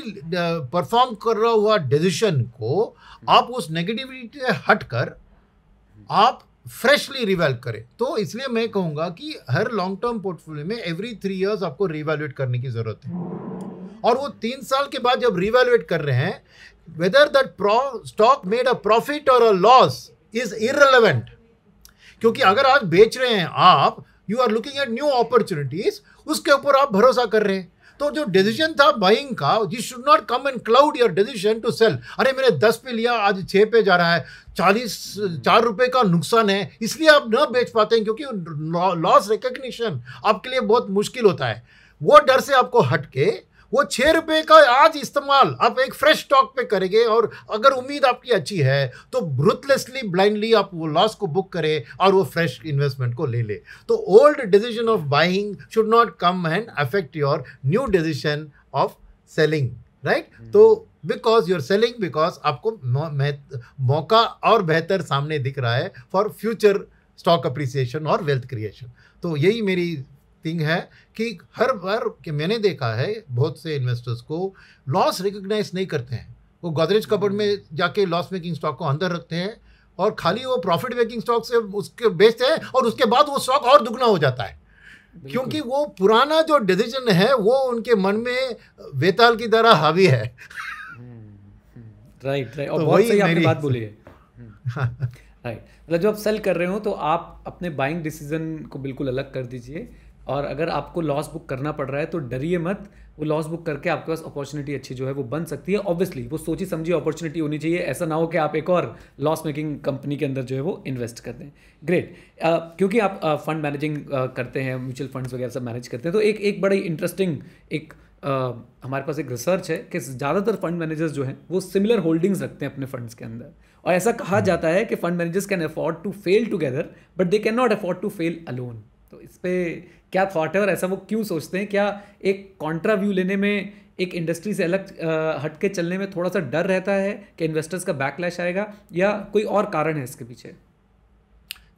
परफॉर्म कर रहा हुआ डिसीजन को आप उस नेगेटिविटी से हटकर आप फ्रेशली रिवैल्यू करें। तो इसलिए मैं कहूँगा कि हर लॉन्ग टर्म पोर्टफोलियो में एवरी थ्री इयर्स आपको रिवैल्यूएट करने की ज़रूरत है, और वो तीन साल के बाद जब रिवैल्यूएट कर रहे हैं, whether that stock made a profit और अ लॉस इज इररिलेवेंट, क्योंकि अगर आज बेच रहे हैं आप, you are looking at new opportunities, उसके ऊपर आप भरोसा कर रहे हैं। तो जो डिसीजन था बाइंग का, you should not come and cloud your decision to sell. अरे मैंने दस पे लिया, आज छः पे जा रहा है, चालीस चार रुपये का नुकसान है, इसलिए आप न बेच पाते हैं, क्योंकि लॉस रिकग्निशन आपके लिए बहुत मुश्किल होता है। वो डर से आपको हट के वो छः रुपये का आज इस्तेमाल आप एक फ्रेश स्टॉक पे करेंगे, और अगर उम्मीद आपकी अच्छी है तो रूथलेसली ब्लाइंडली आप वो लॉस को बुक करें और वो फ्रेश इन्वेस्टमेंट को ले ले। तो old decision of buying should not come and affect your new decision of selling, right. तो because you are selling, because आपको मौका और बेहतर सामने दिख रहा है फॉर फ्यूचर स्टॉक अप्रिसिएशन और वेल्थ क्रिएशन। तो यही मेरी थिंग है कि हर बार कि मैंने देखा है बहुत से इन्वेस्टर्स को लॉस रिकग्नाइज नहीं करते हैं, वो गोदरेज कबर्ड में जाके लॉस मेकिंग स्टॉक को अंदर रखते हैं और खाली वो प्रॉफिट मेकिंग स्टॉक से उसके बेचते हैं और उसके बाद वो स्टॉक और दुगना हो जाता है, क्योंकि वो पुराना जो डिसीजन है वो उनके मन में वेताल की तरह हावी है। राइट राइट और बहुत सही आपने बात बोली है। राइट, मतलब जब आप सेल कर रहे हो तो आप अपने बाइंग डिसीजन को बिल्कुल अलग कर दीजिए, और अगर आपको लॉस बुक करना पड़ रहा है तो डरिए मत, वो लॉस बुक करके आपके पास अपॉर्चुनिटी अच्छी जो है वो बन सकती है। ऑब्वियसली वो सोची समझी अपॉर्चुनिटी होनी चाहिए, ऐसा ना हो कि आप एक और लॉस मेकिंग कंपनी के अंदर जो है वो इन्वेस्ट कर दें। ग्रेट, uh, क्योंकि आप फंड uh, मैनेजिंग uh, करते हैं, म्यूचुअल फंड्स वगैरह सब मैनेज करते हैं, तो एक एक बड़ी इंटरेस्टिंग एक Uh, हमारे पास एक रिसर्च है कि ज़्यादातर फंड मैनेजर्स जो हैं वो सिमिलर होल्डिंग्स रखते हैं अपने फंड्स के अंदर, और ऐसा कहा जाता है कि fund managers can afford to fail together but they can not afford to fail alone. तो इस पे क्या थॉट है और ऐसा वो क्यों सोचते हैं? क्या एक कॉन्ट्रा व्यू लेने में, एक इंडस्ट्री से अलग हट के चलने में थोड़ा सा डर रहता है कि इन्वेस्टर्स का बैकलैश आएगा, या कोई और कारण है इसके पीछे?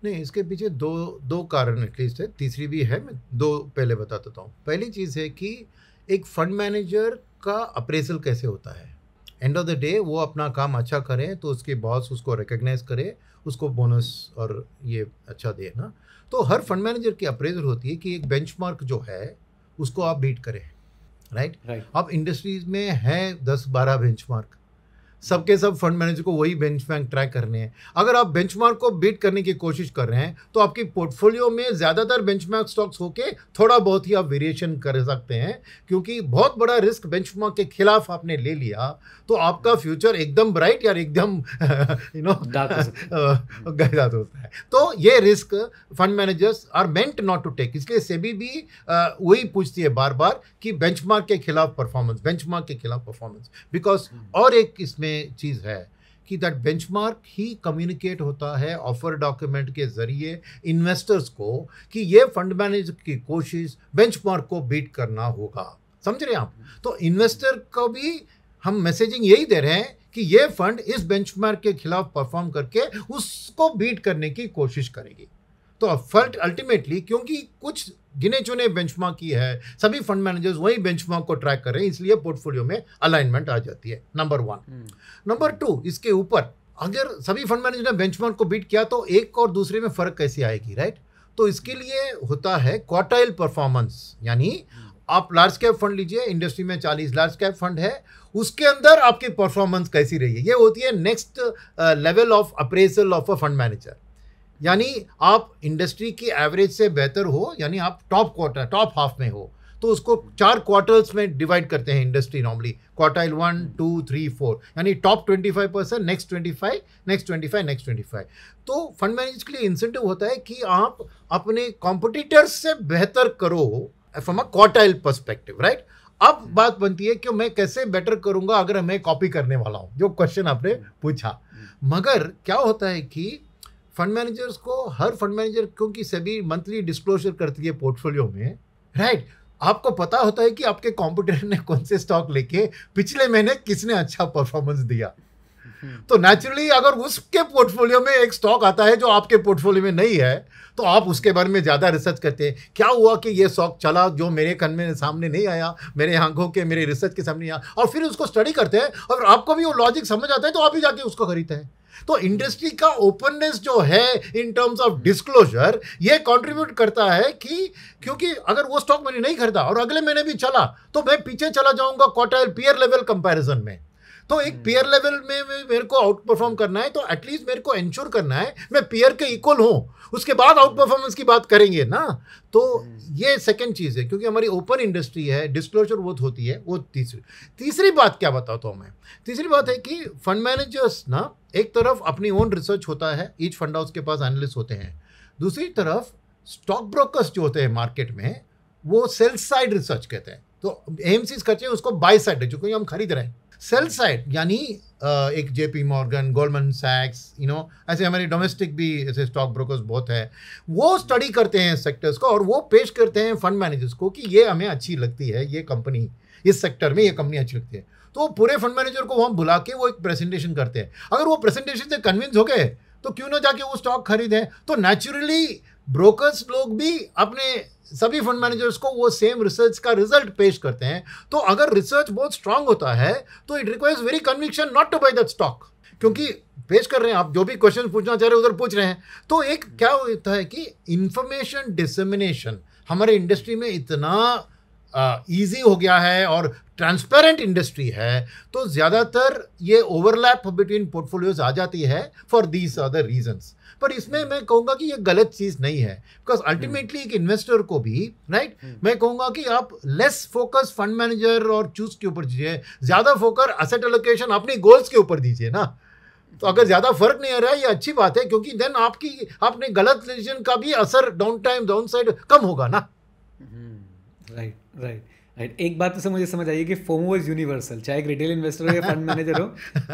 नहीं, इसके पीछे दो दो कारण एटलीस्ट है, तीसरी भी है, मैं दो पहले बता देता हूँ। पहली चीज़ है कि एक फंड मैनेजर का अप्रेजल कैसे होता है। एंड ऑफ द डे वो अपना काम अच्छा करे तो उसके बॉस उसको रिकग्नाइज करे, उसको बोनस और ये अच्छा दे ना। तो हर फंड मैनेजर की अप्रेजल होती है कि एक बेंचमार्क जो है उसको आप बीट करें। राइट, आप इंडस्ट्रीज में हैं दस बारह बेंचमार्क, सबके सब फंड मैनेजर को वही बेंचमार्क ट्रैक करने हैं। अगर आप बेंचमार्क को बीट करने की कोशिश कर रहे हैं तो आपकी पोर्टफोलियो में ज़्यादातर बेंचमार्क स्टॉक्स होके थोड़ा बहुत ही आप वेरिएशन कर सकते हैं, क्योंकि बहुत बड़ा रिस्क बेंचमार्क के खिलाफ आपने ले लिया तो आपका फ्यूचर एकदम ब्राइट या एकदम यू नो गहरा होता है। तो ये risk fund managers are meant not to take, इसलिए सेबी भी वही पूछती है बार बार कि बेंचमार्क के खिलाफ परफॉर्मेंस, बेंचमार्क के खिलाफ परफॉर्मेंस, बिकॉज और एक इसमें चीज है कि दैट बेंचमार्क ही कम्युनिकेट होता है ऑफर डॉक्यूमेंट के जरिए इन्वेस्टर्स को कि ये फंड मैनेजर की कोशिश बेंचमार्क को बीट करना होगा। समझ रहे हैं आप? तो इन्वेस्टर को भी हम मैसेजिंग यही दे रहे हैं कि ये फंड इस बेंचमार्क के खिलाफ परफॉर्म करके उसको बीट करने की कोशिश करेगी। तो फर्ट अल्टीमेटली, क्योंकि कुछ गिने चुने बेंचमार्क ही है, सभी फंड मैनेजर्स वही बेंचमार्क को ट्रैक कर रहे हैं, इसलिए पोर्टफोलियो में अलाइनमेंट आ जाती है। Number one. नंबर टू, इसके ऊपर अगर सभी फंड मैनेजर ने बेंचमार्क को बीट किया तो एक और दूसरे में फ़र्क कैसे आएगी? राइट, तो इसके लिए होता है क्वार्टाइल परफॉर्मेंस, यानी आप लार्ज कैप फंड लीजिए, इंडस्ट्री में चालीस लार्ज कैप फंड है, उसके अंदर आपकी परफॉर्मेंस कैसी रही है, ये होती है next level of appraisal of a fund manager. यानी आप इंडस्ट्री की एवरेज से बेहतर हो, यानी आप टॉप क्वार्टर, टॉप हाफ में हो, तो उसको चार क्वार्टर्स में डिवाइड करते हैं industry normally, quartile one two three four, यानी top twenty five percent, next twenty five, next twenty five, next twenty five. तो फंड मैनेजर के लिए इंसेंटिव होता है कि आप अपने कॉम्पिटिटर्स से बेहतर करो from a quartile perspective. Right, अब बात बनती है कि मैं कैसे बेटर करूँगा अगर मैं कॉपी करने वाला हूँ, जो क्वेश्चन आपने पूछा। मगर क्या होता है कि फंड मैनेजर्स को, हर फंड मैनेजर, क्योंकि सभी मंथली डिस्क्लोजर करती है पोर्टफोलियो में। राइट, आपको पता होता है कि आपके कॉम्पिटिटर ने कौन से स्टॉक लेके पिछले महीने किसने अच्छा परफॉर्मेंस दिया। तो नेचुरली अगर उसके पोर्टफोलियो में एक स्टॉक आता है जो आपके पोर्टफोलियो में नहीं है तो आप उसके बारे में ज़्यादा रिसर्च करते हैं, क्या हुआ कि ये स्टॉक चला जो मेरे कन में सामने नहीं आया, मेरे आंखों के, मेरे रिसर्च के सामने आया, और फिर उसको स्टडी करते हैं और आपको भी वो लॉजिक समझ आता है तो आप भी जाके उसको खरीदते हैं। तो इंडस्ट्री का ओपननेस जो है इन टर्म्स ऑफ डिस्क्लोजर, ये कंट्रीब्यूट करता है कि क्योंकि अगर वो स्टॉक मैंने नहीं खरीदा और अगले महीने भी चला तो मैं पीछे चला जाऊंगा क्वार्टाइल पीयर लेवल कंपैरिजन में। तो एक पीयर लेवल में मेरे को आउट परफॉर्म करना है, तो एटलीस्ट मेरे को इंश्योर करना है मैं पीयर के इक्वल हूं, उसके बाद आउट परफॉर्मेंस की बात करेंगे ना। तो ये सेकंड चीज़ है, क्योंकि हमारी ओपन इंडस्ट्री है, डिस्क्लोजर बहुत होती है। वो तीसरी तीसरी बात क्या बताता हूँ मैं, तीसरी बात है कि फंड मैनेजर्स ना एक तरफ अपनी ओन रिसर्च होता है, ईच फंड हाउस के पास एनालिस्ट होते हैं, दूसरी तरफ स्टॉक ब्रोकर्स जो होते हैं मार्केट में वो सेल साइड रिसर्च कहते हैं, तो एएमसीज करते हैं उसको बाय साइड जो क्योंकि हम खरीद रहे हैं। सेल साइड यानी एक जेपी मॉर्गन, गोल्डमैन सैक्स, यू नो, ऐसे हमारे डोमेस्टिक भी ऐसे स्टॉक ब्रोकर्स बहुत है, वो स्टडी करते हैं सेक्टर्स को और वो पेश करते हैं फंड मैनेजर्स को कि ये हमें अच्छी लगती है, ये कंपनी इस सेक्टर में ये कंपनी अच्छी लगती है। तो पूरे फंड मैनेजर को वहाँ बुला के वो एक प्रेजेंटेशन करते हैं। अगर वो प्रेजेंटेशन से कन्विंस हो गए तो क्यों ना जाके वो स्टॉक खरीदें। तो नेचुरली ब्रोकर्स लोग भी अपने सभी फंड मैनेजर्स को वो सेम रिसर्च का रिजल्ट पेश करते हैं। तो अगर रिसर्च बहुत स्ट्रांग होता है तो it requires very conviction not to buy that stock, क्योंकि पेश कर रहे हैं आप जो भी क्वेश्चन पूछना चाह रहे हैं उधर पूछ रहे हैं। तो एक क्या होता है कि इंफॉर्मेशन डिसेमिनेशन हमारे इंडस्ट्री में इतना ईजी हो गया है और ट्रांसपेरेंट इंडस्ट्री है, तो ज़्यादातर ये ओवरलैप बिटवीन पोर्टफोलियोज आ जाती है फॉर दीज अदर रीजंस। पर इसमें मैं कहूँगा कि ये गलत चीज़ नहीं है, बिकॉज अल्टीमेटली एक इन्वेस्टर को भी राइट right? मैं कहूँगा कि आप लेस फोकस फंड मैनेजर और चूज के ऊपर दीजिए, ज़्यादा फोकस एसेट एलोकेशन अपने गोल्स के ऊपर दीजिए ना। तो अगर ज़्यादा फर्क नहीं आ रहा है ये अच्छी बात है, क्योंकि देन आपकी आपने गलत डिसीजन का भी असर डाउन टाइम डाउन साइड कम होगा ना। राइट राइट राइट एक बात तो समझे समझ आइए कि फोमो इज यूनिवर्सल, चाहे एक रिटेल इन्वेस्टर हो या फंड मैनेजर हो,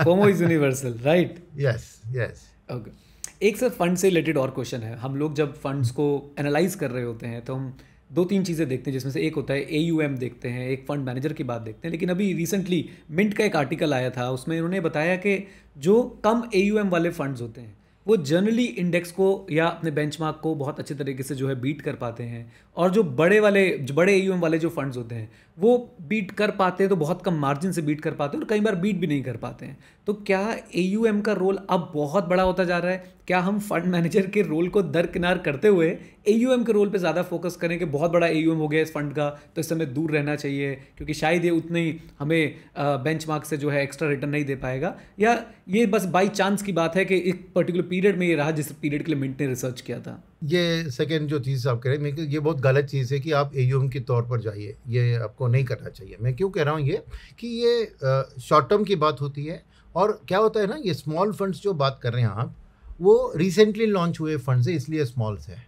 FOMO is universal. Right yes yes okay एक सर फंड से रिलेटेड और क्वेश्चन है। हम लोग जब फंड्स को एनालाइज कर रहे होते हैं तो हम दो तीन चीज़ें देखते हैं, जिसमें से एक होता है ए यू एम देखते हैं, एक फंड मैनेजर की बात देखते हैं। लेकिन अभी रिसेंटली मिंट का एक आर्टिकल आया था, उसमें इन्होंने बताया कि जो कम ए यू एम वाले फंड्स होते हैं वो जनरली इंडेक्स को या अपने बेंचमार्क को बहुत अच्छे तरीके से जो है बीट कर पाते हैं, और जो बड़े वाले जो बड़े ए यू एम वाले जो फंड्स होते हैं वो बीट कर पाते हैं तो बहुत कम मार्जिन से बीट कर पाते हैं और कई बार बीट भी नहीं कर पाते हैं। तो क्या ए यू एम का रोल अब बहुत बड़ा होता जा रहा है? क्या हम फंड मैनेजर के रोल को दरकिनार करते हुए ए यू एम के रोल पे ज़्यादा फोकस करें कि बहुत बड़ा ए यू एम हो गया इस फंड का तो इस समय दूर रहना चाहिए, क्योंकि शायद ये उतने ही हमें बेंचमार्क से जो है एक्स्ट्रा रिटर्न नहीं दे पाएगा, या ये बस बाई चांस की बात है कि एक पर्टिकुलर पीरियड में ये रहा जिस पीरियड के लिए मिंट ने रिसर्च किया था? ये सेकेंड जो चीज़ आप कह रहे हैं ये बहुत गलत चीज़ है कि आप ए यू एम के तौर पर जाइए, ये आपको नहीं करना चाहिए। मैं क्यों कह रहा हूँ ये कि ये शॉर्ट टर्म की बात होती है। और क्या होता है ना, ये स्मॉल फंड्स जो बात कर रहे हैं आप, वो रिसेंटली लॉन्च हुए फंड्स है, इसलिए स्मॉल से है।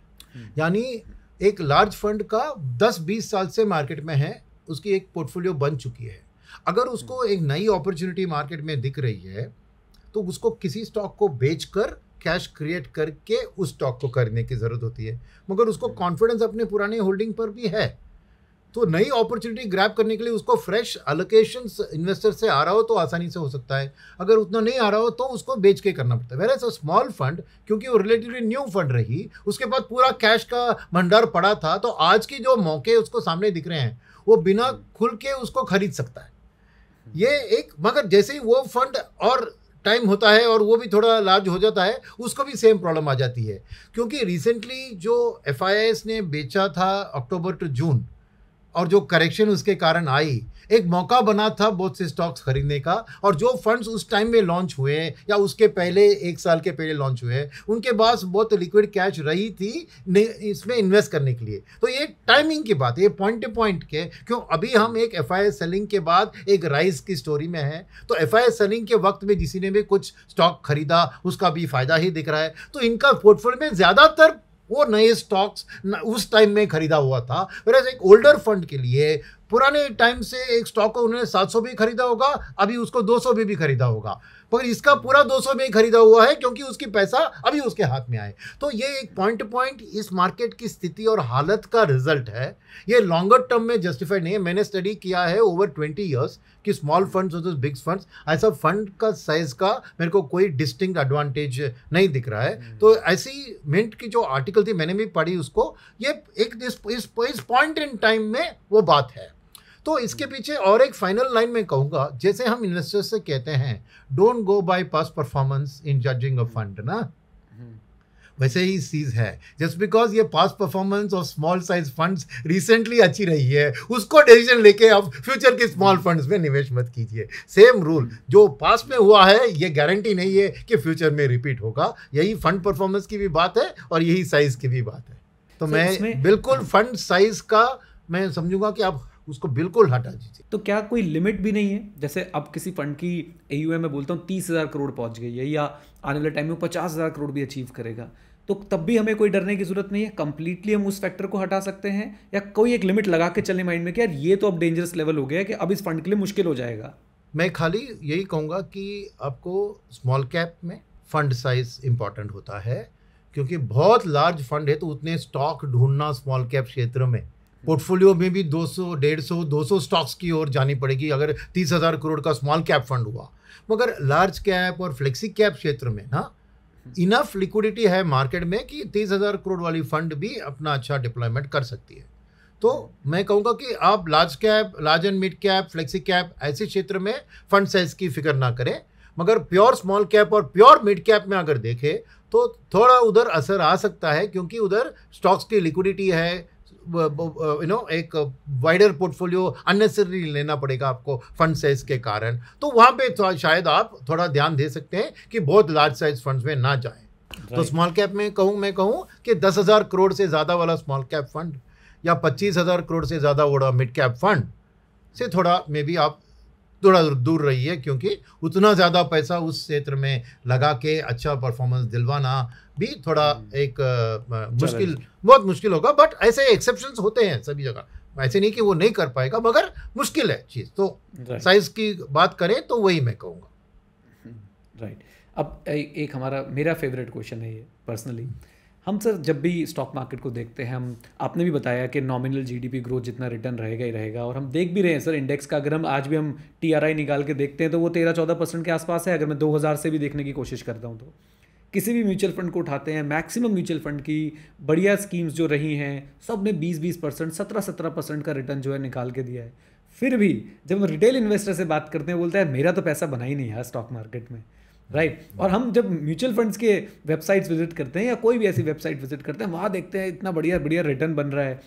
यानी एक लार्ज फंड का दस बीस साल से मार्केट में है, उसकी एक पोर्टफोलियो बन चुकी है। अगर उसको एक नई अपॉर्चुनिटी मार्केट में दिख रही है तो उसको किसी स्टॉक को बेचकर कैश क्रिएट करके उस स्टॉक को करने की ज़रूरत होती है, मगर उसको कॉन्फिडेंस अपने पुराने होल्डिंग पर भी है। तो नई अपॉर्चुनिटी ग्रैब करने के लिए उसको फ्रेश अलोकेशंस इन्वेस्टर से आ रहा हो तो आसानी से हो सकता है, अगर उतना नहीं आ रहा हो तो उसको बेच के करना पड़ता है। वेयर एज़ स्मॉल फंड, क्योंकि वो रिलेटिवली न्यू फंड रही, उसके बाद पूरा कैश का भंडार पड़ा था, तो आज की जो मौके उसको सामने दिख रहे हैं वो बिना खुल के उसको खरीद सकता है। ये एक, मगर जैसे ही वो फंड और टाइम होता है और वो भी थोड़ा लार्ज हो जाता है, उसको भी सेम प्रॉब्लम आ जाती है। क्योंकि रिसेंटली जो एफ आई आईज़ ने बेचा था अक्टूबर टू जून, और जो करेक्शन उसके कारण आई, एक मौका बना था बहुत से स्टॉक्स खरीदने का। और जो फंड्स उस टाइम में लॉन्च हुए या उसके पहले एक साल के पहले लॉन्च हुए, उनके पास बहुत लिक्विड कैश रही थी इसमें इन्वेस्ट करने के लिए। तो ये टाइमिंग की बात है, ये पॉइंट टू पॉइंट के, क्यों अभी हम एक एफ आई आई सेलिंग के बाद एक राइज की स्टोरी में है, तो एफ आई आई सेलिंग के वक्त में जिसी ने भी कुछ स्टॉक खरीदा उसका भी फायदा ही दिख रहा है। तो इनका पोर्टफोलियो में ज़्यादातर वो नए स्टॉक्स उस टाइम में खरीदा हुआ था। वैसे एक ओल्डर फंड के लिए पुराने टाइम से एक स्टॉक को उन्होंने सात सौ भी खरीदा होगा, अभी उसको दो सौ भी भी खरीदा होगा, पर इसका पूरा दो सौ में ही खरीदा हुआ है क्योंकि उसकी पैसा अभी उसके हाथ में आए। तो ये एक पॉइंट टू पॉइंट इस मार्केट की स्थिति और हालत का रिजल्ट है, ये लॉन्गर टर्म में जस्टिफाइड नहीं है। मैंने स्टडी किया है ओवर ट्वेंटी ईयर्स कि स्मॉल फंड्स और बिग फंड्स, ऐसा फंड का साइज का मेरे को कोई डिस्टिंक्ट एडवांटेज नहीं दिख रहा है। तो ऐसी मिंट की जो आर्टिकल थी मैंने भी पढ़ी उसको, ये एक इस पॉइंट इन टाइम में वो बात है। तो इसके पीछे और एक फाइनल लाइन में कहूँगा, जैसे हम इन्वेस्टर्स से कहते हैं don't go by past performance in judging a fund ना, वैसे ही चीज़ है। जस्ट बिकॉज ये past performance of small size funds recently अच्छी रही है, उसको डिसीजन लेके आप फ्यूचर के स्मॉल फंड्स में निवेश मत कीजिए। सेम रूल जो पास्ट में हुआ है ये गारंटी नहीं है कि फ्यूचर में रिपीट होगा। यही फंड परफॉर्मेंस की भी बात है और यही साइज़ की भी बात है। तो मैं बिल्कुल फंड साइज़ का मैं समझूंगा कि आप उसको बिल्कुल हटा दीजिए। तो क्या कोई लिमिट भी नहीं है? जैसे अब किसी फंड की ए यू एम में बोलता हूँ तीस हज़ार करोड़ पहुँच गई है या आने वाले टाइम में पचास हज़ार करोड़ भी अचीव करेगा, तो तब भी हमें कोई डरने की ज़रूरत नहीं है, कंप्लीटली हम उस फैक्टर को हटा सकते हैं, या कोई एक लिमिट लगा के चलने माइंड में कि यार ये तो अब डेंजरस लेवल हो गया है कि अब इस फंड के लिए मुश्किल हो जाएगा? मैं खाली यही कहूँगा कि आपको स्मॉल कैप में फंड साइज इम्पॉर्टेंट होता है, क्योंकि बहुत लार्ज फंड है तो उतने स्टॉक ढूंढना स्मॉल कैप क्षेत्र में पोर्टफोलियो में भी दो सौ, डेढ़ सौ, दो सौ स्टॉक्स की ओर जानी पड़ेगी अगर तीस हज़ार करोड़ का स्मॉल कैप फंड हुआ। मगर लार्ज कैप और फ्लेक्सी कैप क्षेत्र में ना इनफ लिक्विडिटी है मार्केट में कि तीस हज़ार करोड़ वाली फंड भी अपना अच्छा डिप्लॉयमेंट कर सकती है। तो मैं कहूँगा कि आप large cap, large and mid cap, flexi cap ऐसे क्षेत्र में फंड साइज की फिक्र ना करें। मगर प्योर स्मॉल कैप और प्योर मिड कैप में अगर देखें तो थोड़ा उधर असर आ सकता है, क्योंकि उधर स्टॉक्स की लिक्विडिटी है, यू नो एक वाइडर पोर्टफोलियो अननेसेसरी लेना पड़ेगा आपको फंड साइज के कारण। तो वहाँ पे शायद आप थोड़ा ध्यान दे सकते हैं कि बहुत लार्ज साइज फंड्स में ना जाएं। तो स्मॉल कैप में कहूँ मैं कहूँ कि दस हज़ार करोड़ से ज़्यादा वाला स्मॉल कैप फंड या पच्चीस हज़ार करोड़ से ज़्यादा वाला मिड कैप फंड से थोड़ा मे बी आप थोड़ा दूर रहिए, क्योंकि उतना ज़्यादा पैसा उस क्षेत्र में लगा के अच्छा परफॉर्मेंस दिलवाना भी थोड़ा एक मुश्किल, बहुत मुश्किल होगा। बट ऐसे एक्सेप्शंस होते हैं सभी जगह, ऐसे नहीं कि वो नहीं कर पाएगा, मगर मुश्किल है चीज़। तो साइज़ की बात करें तो वही मैं कहूँगा। राइट। अब एक हमारा मेरा फेवरेट क्वेश्चन है ये पर्सनली। हम सर जब भी स्टॉक मार्केट को देखते हैं, हम आपने भी बताया कि नॉमिनल जीडीपी ग्रोथ जितना रिटर्न रहेगा ही रहेगा, और हम देख भी रहे हैं सर इंडेक्स का। अगर हम आज भी हम टीआरआई निकाल के देखते हैं तो वो तेरह चौदह परसेंट के आसपास है, अगर मैं दो हज़ार से भी देखने की कोशिश करता हूं। तो किसी भी म्यूचुअल फंड को उठाते हैं, मैक्सिमम म्यूचुअल फंड की बढ़िया स्कीम्स जो रही हैं सब ने बीस बीस परसेंट सत्रह सत्रह परसेंट का रिटर्न जो है निकाल के दिया है। फिर भी जब हम रिटेल इन्वेस्टर से बात करते हैं, बोलता है मेरा तो पैसा बना ही नहीं है स्टॉक मार्केट में। Right right. और हम जब म्यूचुअल फंड्स के वेबसाइट्स विजिट करते हैं या कोई भी ऐसी वेबसाइट विजिट करते हैं, वहाँ देखते हैं इतना बढ़िया बढ़िया रिटर्न बन रहा है,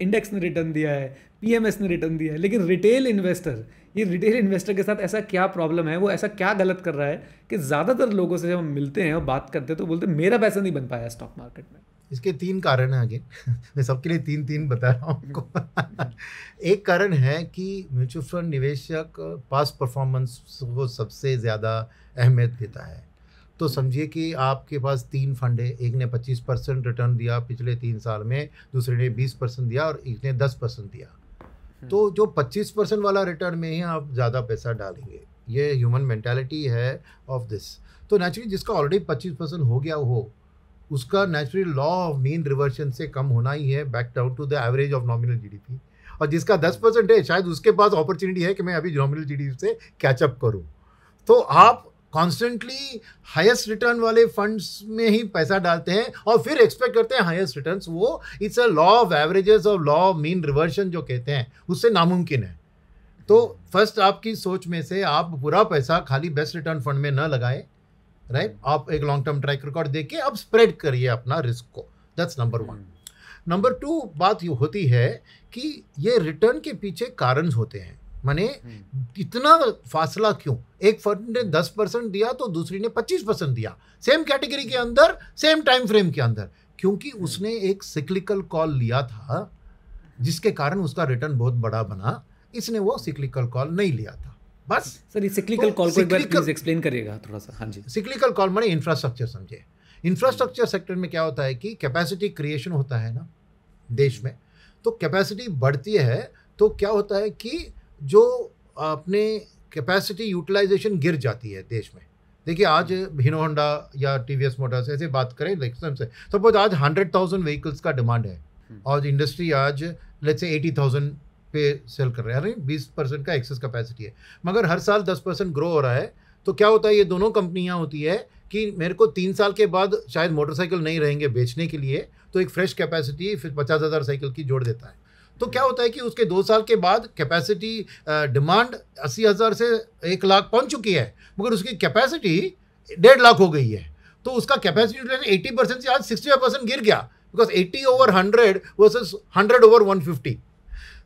इंडेक्स ने रिटर्न दिया है, पीएमएस ने रिटर्न दिया है, लेकिन रिटेल इन्वेस्टर, ये रिटेल इन्वेस्टर के साथ ऐसा क्या प्रॉब्लम है, वो ऐसा क्या गलत कर रहा है कि ज़्यादातर लोगों से जब हम मिलते हैं और बात करते हैं तो बोलते हैं मेरा पैसा नहीं बन पाया स्टॉक मार्केट में। इसके तीन कारण हैं। आगे मैं सबके लिए तीन तीन बता रहा हूँ आपको। एक कारण है कि म्यूचुअल फंड निवेशक पास्ट परफॉर्मेंस को सबसे ज़्यादा अहमियत देता है। तो समझिए कि आपके पास तीन फंड है, एक ने पच्चीस परसेंट रिटर्न दिया पिछले तीन साल में, दूसरे ने बीस परसेंट दिया और एक ने दस परसेंट दिया। तो जो पच्चीस परसेंट वाला रिटर्न में ही आप ज़्यादा पैसा डालेंगे, ये ह्यूमन मैंटेलिटी है ऑफ दिस। तो नेचुरली जिसका ऑलरेडी पच्चीस परसेंट हो गया हो, उसका natural law of mean reversion से कम होना ही है, back down to the average of nominal GDP. और जिसका दस परसेंट है, शायद उसके पास अपॉर्चुनिटी है कि मैं अभी नॉमिनल जीडीपी से कैचअप करूं। तो आप कॉन्स्टेंटली हाईएस्ट रिटर्न वाले फंड्स में ही पैसा डालते हैं और फिर एक्सपेक्ट करते हैं हाईएस्ट रिटर्न्स। वो it's a law of averages और लॉ ऑफ मीन रिवर्शन जो कहते हैं, उससे नामुमकिन है। तो फर्स्ट आपकी सोच में से आप पूरा पैसा खाली बेस्ट रिटर्न फंड में न लगाएं। Right right? आप एक लॉन्ग टर्म ट्रैक रिकॉर्ड देके आप स्प्रेड करिए अपना रिस्क को। That's number one. Number two बात ये होती है कि ये रिटर्न के पीछे कारण होते हैं, माने इतना फासला क्यों, एक फंड ने दस परसेंट दिया तो दूसरी ने पच्चीस परसेंट दिया सेम कैटेगरी के अंदर, सेम टाइम फ्रेम के अंदर, क्योंकि उसने एक सिक्लिकल कॉल लिया था जिसके कारण उसका रिटर्न बहुत बड़ा बना, इसने वो सिक्लिकल कॉल नहीं लिया था। बस सर ये सिक्लिकल कॉल को एक बार प्लीज एक्सप्लेन करिएगा थोड़ा सा। हाँ जी, सिक्लिकल कॉल माने इंफ्रास्ट्रक्चर समझे। इंफ्रास्ट्रक्चर सेक्टर में क्या होता है कि कैपेसिटी क्रिएशन होता है ना देश में, तो कैपेसिटी बढ़ती है तो क्या होता है कि जो अपने कैपेसिटी यूटिलाइजेशन गिर जाती है देश में। देखिए आज हिनो होंडा या टी वी एस मोटर्स ऐसे बात करें इलेक्शन से, सपोज आज हंड्रेड थाउजेंड व्हीकल्स का डिमांड है और इंडस्ट्री आज लेट्स से एटी थाउजेंड पे सेल कर रहे हैं, अरे बीस परसेंट का एक्सेस कैपेसिटी है, मगर हर साल दस परसेंट ग्रो हो रहा है। तो क्या होता है, ये दोनों कंपनियां होती है कि मेरे को तीन साल के बाद शायद मोटरसाइकिल नहीं रहेंगे बेचने के लिए, तो एक फ्रेश कैपेसिटी फिर पचास हज़ार साइकिल की जोड़ देता है। तो क्या होता है कि उसके दो साल के बाद कैपेसिटी डिमांड अस्सी हज़ार से एक लाख पहुँच चुकी है, मगर उसकी कैपेसिटी डेढ़ लाख हो गई है। तो उसका कैपेसिटी एटी परसेंट से आज सिक्सटी फाइव परसेंट गिर गया, because eighty over hundred versus hundred over one fifty.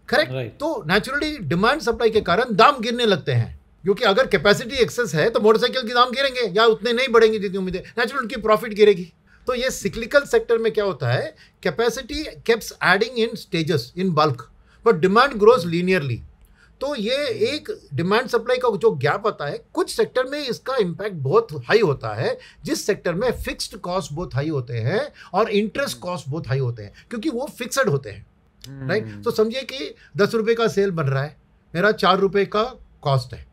Correct right. तो नेचुरली डिमांड सप्लाई के कारण दाम गिरने लगते हैं, क्योंकि अगर कैपेसिटी एक्सेस है तो मोटरसाइकिल के दाम गिरेंगे या उतने नहीं बढ़ेंगे जितनी उम्मीद है, नेचुरल की प्रॉफिट गिरेगी। तो ये सिक्लिकल सेक्टर में क्या होता है, capacity caps adding in stages in bulk but demand grows linearly. तो ये एक डिमांड सप्लाई का जो गैप आता है, कुछ सेक्टर में इसका इम्पैक्ट बहुत हाई होता है, जिस सेक्टर में फिक्स्ड कॉस्ट बहुत हाई होते हैं और इंटरेस्ट कॉस्ट बहुत हाई होते हैं, क्योंकि वो फिक्सड होते हैं। Right right? तो so, समझिए कि दस रुपये का सेल बन रहा है, मेरा चार रुपये का कॉस्ट है,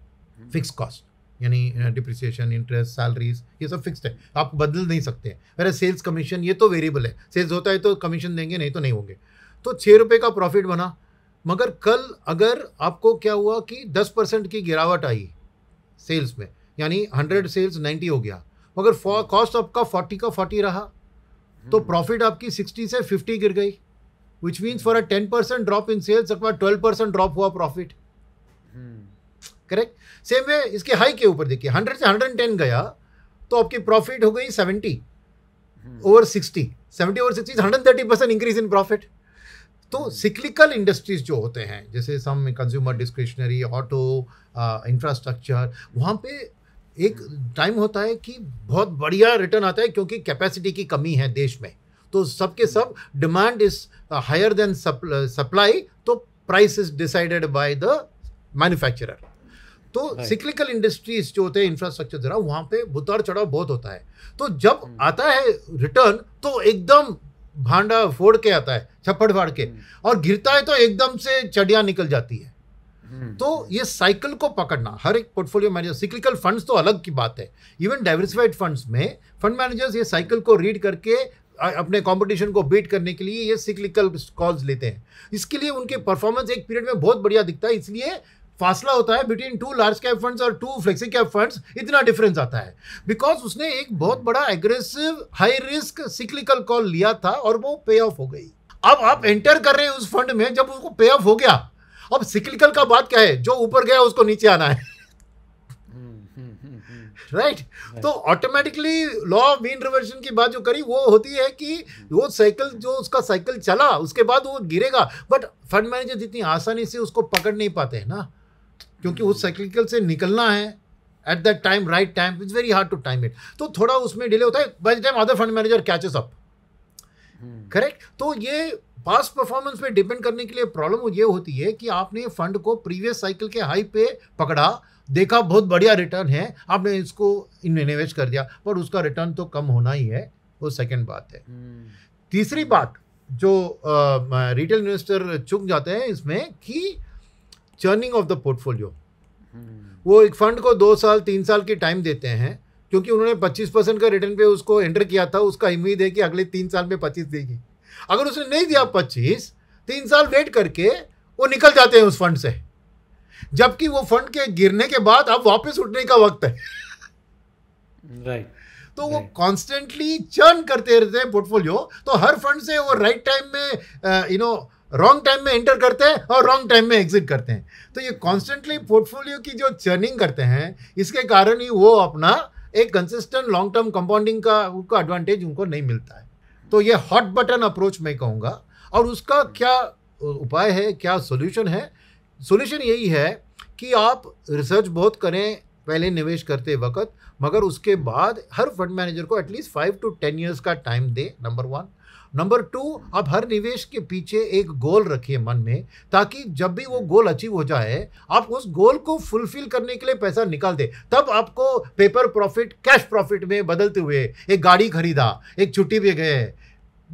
फिक्स कॉस्ट यानी डिप्रिसिएशन, इंटरेस्ट, सैलरीज, ये सब फिक्स्ड है, आप बदल नहीं सकते हैं। मेरा सेल्स कमीशन ये तो वेरिएबल है, सेल्स होता है तो कमीशन देंगे, नहीं तो नहीं होंगे। तो छः रुपये का प्रॉफिट बना। मगर कल अगर आपको क्या हुआ कि दस परसेंट की गिरावट आई सेल्स में, यानी हंड्रेड सेल्स नाइन्टी हो गया, मगर कॉस्ट आपका फोर्टी का फोर्टी रहा, तो प्रॉफिट आपकी सिक्सटी से फिफ्टी गिर गई, which means for a ten percent drop in sales अथवा ट्वेल्व परसेंट ड्रॉप हुआ प्रॉफिट। करेक्ट। सेम वे इसके हाई के ऊपर देखिए, हंड्रेड से हंड्रेड टेन गया तो आपकी प्रॉफिट हो गई seventy over sixty, seventy over sixty hundred thirty percent increase in profit. तो सिक्लिकल इंडस्ट्रीज जो होते हैं जैसे some consumer discretionary, auto, infrastructure, वहाँ पे एक टाइम होता है कि बहुत बढ़िया रिटर्न आता है क्योंकि कैपेसिटी की कमी है देश में, तो सबके सब demand is higher than supply, तो price is decided by the manufacturer. तो सिक्लिकल इंडस्ट्रीज जो होते हैं इंफ्रास्ट्रक्चर जरा वहाँ पे उतार चढ़ाव बहुत होता है, तो जब आता है रिटर्न तो एकदम भांडा फोड़ के आता है, छप्पड़ फाड़ के, और गिरता है तो एकदम से चढ़िया निकल जाती है। तो ये साइकिल को पकड़ना हर एक पोर्टफोलियो मैनेजर, सिक्लिकल फंड्स तो अलग की बात है, इवन डाइवर्सिफाइड फंड्स में फंड मैनेजर्स ये साइकिल को रीड करके अपने कंपटीशन को बीट करने के लिए ये सिक्लिकल कॉल्स लेते हैं। इसके लिए उनके परफॉर्मेंस एक पीरियड में बहुत बढ़िया दिखता है, इसलिए फासला होता है between two large cap funds और टू फ्लेक्सी कैप फंड्स, इतना डिफरेंस आता है बिकॉज उसने एक बहुत बड़ा aggressive high risk cyclical call लिया था और वो पे ऑफ हो गई। अब आप एंटर कर रहे हैं उस फंड में जब उसको पे ऑफ हो गया। अब सिक्लिकल का बात क्या है, जो ऊपर गया उसको नीचे आना है, राइट right? right. तो automatically law of mean reversion की बात जो करी वो होती है कि वो साइकिल जो उसका साइकिल चला उसके बाद वो गिरेगा, बट फंड मैनेजर इतनी आसानी से उसको पकड़ नहीं पाते हैं ना, क्योंकि उस साइक्लिकल से निकलना है at that time, right time, it's very hard to time it, तो थोड़ा उसमें डिले होता है by the time other fund manager catches up. Correct. तो ये पास्ट परफॉर्मेंस पे डिपेंड करने के लिए प्रॉब्लम ये होती है कि आपने फंड को प्रीवियस साइकिल के हाई पे पकड़ा, देखा बहुत बढ़िया रिटर्न है, आपने इसको इन्वेस्ट कर दिया, पर उसका रिटर्न तो कम होना ही है, वो सेकेंड बात है। तीसरी बात जो रिटेल इन्वेस्टर चूक जाते हैं इसमें कि चर्निंग ऑफ द पोर्टफोलियो। वो एक फंड को दो साल तीन साल की टाइम देते हैं क्योंकि उन्होंने पच्चीस परसेंट का रिटर्न पे उसको एंटर किया था, उसका उम्मीद है कि अगले तीन साल में पच्चीस देगी। अगर उसने नहीं दिया पच्चीस, तीन साल वेट करके वो निकल जाते हैं उस फंड से, जबकि वो फंड के गिरने के बाद अब वापस उठने का वक्त है, राइट right. तो वो कॉन्स्टेंटली चर्न करते रहते हैं पोर्टफोलियो। तो हर फंड से वो राइट right टाइम में यू नो रॉन्ग टाइम में एंटर करते हैं और रॉन्ग टाइम में एग्जिट करते हैं। तो ये कॉन्स्टेंटली पोर्टफोलियो की जो चर्निंग करते हैं इसके कारण ही वो अपना एक कंसिस्टेंट लॉन्ग टर्म कंपाउंडिंग का उनका एडवांटेज उनको नहीं मिलता है। तो ये हॉट बटन अप्रोच मैं कहूँगा। और उसका क्या उपाय है, क्या सॉल्यूशन है? सॉल्यूशन यही है कि आप रिसर्च बहुत करें पहले निवेश करते वक्त, मगर उसके बाद हर फंड मैनेजर को at least five to ten years का टाइम दे, नंबर वन। नंबर टू, आप हर निवेश के पीछे एक गोल रखिए मन में, ताकि जब भी वो गोल अचीव हो जाए आप उस गोल को फुलफिल करने के लिए पैसा निकाल दें। तब आपको पेपर प्रॉफिट कैश प्रॉफिट में बदलते हुए, एक गाड़ी खरीदा, एक छुट्टी पे गए,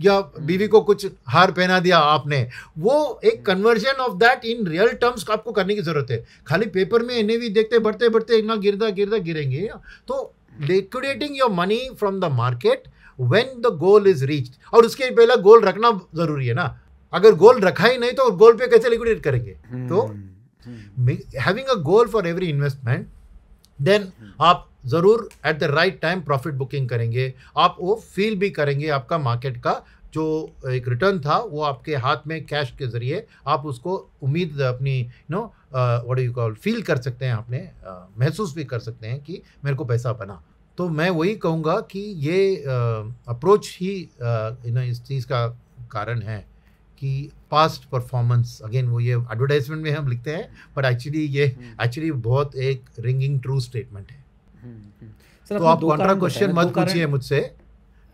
या बीवी को कुछ हार पहना दिया आपने, वो एक conversion of that in real terms आपको करने की ज़रूरत है। खाली पेपर में एनएवी देखते बढ़ते बढ़ते इतना गिरदा गिरदा गिरेंगे। तो liquidating your money from the market When the goal is reached, और उसके पहला गोल रखना जरूरी है ना। अगर गोल रखा ही नहीं तो गोल पे कैसे लिक्विडेट करेंगे? hmm. तो having a goal for every investment, then आप जरूर at the right time profit booking करेंगे, आप वो फील भी करेंगे आपका मार्केट का जो एक रिटर्न था वो आपके हाथ में कैश के जरिए आप उसको उम्मीद अपनी you know what do you call feel कर सकते हैं, आपने uh, महसूस भी कर सकते हैं कि मेरे को पैसा बना। तो मैं वही कहूँगा कि ये अप्रोच ही यू नो इस चीज़ का कारण है कि पास्ट परफॉर्मेंस, अगेन वो ये एडवर्टाइजमेंट में हम लिखते हैं, बट एक्चुअली ये एक्चुअली बहुत एक रिंगिंग ट्रू स्टेटमेंट है। सर, तो आप कॉन्ट्रा क्वेश्चन मत पूछिए मुझसे,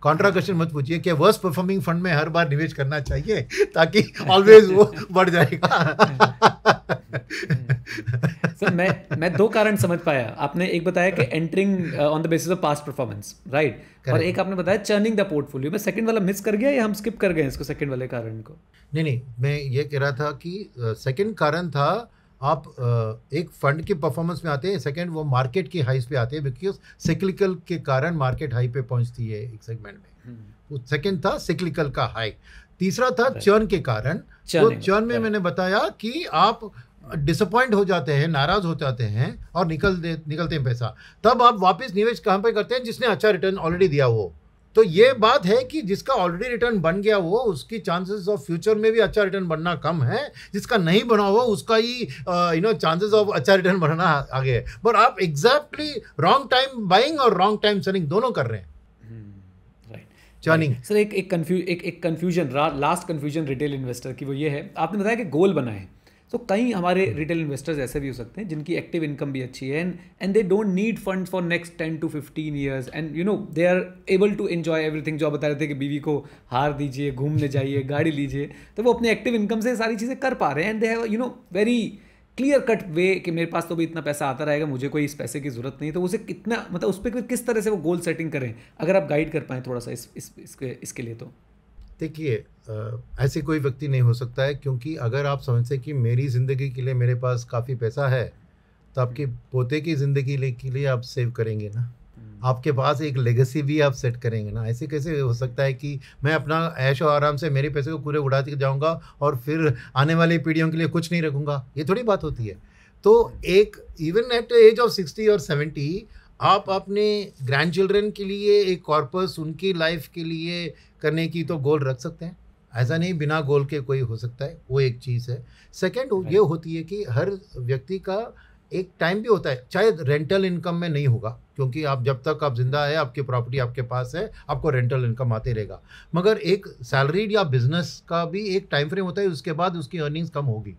कॉन्ट्रा क्वेश्चन मत पूछिए कि वर्स्ट परफॉर्मिंग फंड में हर बार निवेश करना चाहिए ताकि ऑलवेज वो बढ़ जाएगा। सर, मैं मैं दो कारण समझ पाया। आपने एक बताया कि entering on the basis of past performance, right, और एक आपने बताया चर्निंग द पोर्टफोलियो। मैं सेकंड वाला मिस कर गया या हम स्किप कर गए इसको, सेकंड वाले कारण को? नहीं नहीं, मैं ये कह रहा था कि सेकंड uh, कारण था आप uh, एक फंड की परफॉर्मेंस में आते हैं, सेकंड वो मार्केट की हाइस पे आते हैं बिकॉज साइक्लिकल के कारण मार्केट हाई पे पहुँचती है एक सेगमेंट में। वो सेकेंड था साइक्लिकल का हाई। तीसरा था चर्न के कारण। तो चर्न में मैंने बताया कि आप डिसअपॉइंट हो जाते हैं, नाराज हो जाते हैं और निकल दे, निकलते हैं पैसा, तब आप वापस निवेश कहाँ पे करते हैं, जिसने अच्छा रिटर्न ऑलरेडी दिया हो। तो ये बात है कि जिसका ऑलरेडी रिटर्न बन गया हो उसकी चांसेस ऑफ फ्यूचर में भी अच्छा रिटर्न बनना कम है, जिसका नहीं बना हो उसका ही यू नो चांसेस ऑफ अच्छा रिटर्न बनना आगे है। बट आप एग्जैक्टली रॉन्ग टाइम बाइंग और रॉन्ग टाइम सेलिंग दोनों कर रहे हैं। सर एक एक कंफ्यूज एक एक confusion last confusion retail investor की वो ये है, आपने बताया कि गोल बना है, तो कई हमारे रिटेल इन्वेस्टर्स ऐसे भी हो सकते हैं जिनकी एक्टिव इनकम भी अच्छी है and and they don't need funds for next ten to fifteen years and you know they are able to enjoy everything. जो आप बता रहे थे कि बीवी को हार दीजिए, घूमने जाइए, गाड़ी लीजिए, तो वो अपने एक्टिव इनकम से सारी चीज़ें कर पा रहे हैं and they have you know very clear cut way कि मेरे पास तो भी इतना पैसा आता रहेगा, मुझे कोई इस पैसे की जरूरत नहीं। तो उसे कितना मतलब उस पर किस तरह से वो गोल सेटिंग करें, अगर आप गाइड कर पाएँ थोड़ा सा इस, इस, इसके इसके लिए। तो देखिए ऐसे कोई व्यक्ति नहीं हो सकता है, क्योंकि अगर आप समझते कि मेरी ज़िंदगी के लिए मेरे पास काफ़ी पैसा है तो आपके पोते की ज़िंदगी के लिए आप सेव करेंगे ना, आपके पास एक लेगेसी भी आप सेट करेंगे ना। ऐसे कैसे हो सकता है कि मैं अपना ऐशो आराम से मेरे पैसे को पूरे उड़ाते जाऊंगा और फिर आने वाली पीढ़ियों के लिए कुछ नहीं रखूंगा, ये थोड़ी बात होती है। तो एक even at age of sixty और सेवेंटी आप अपने ग्रैंड चिल्ड्रन के लिए एक कॉर्पस उनकी लाइफ के लिए करने की तो गोल रख सकते हैं, ऐसा नहीं बिना गोल के कोई हो सकता है, वो एक चीज़ है। सेकेंड ये होती है कि हर व्यक्ति का एक टाइम भी होता है, शायद रेंटल इनकम में नहीं होगा, क्योंकि आप जब तक आप जिंदा है आपकी प्रॉपर्टी आपके पास है आपको रेंटल इनकम आते रहेगा, मगर एक सैलरीड या बिजनेस का भी एक टाइम फ्रेम होता है, उसके बाद उसकी अर्निंग्स कम होगी।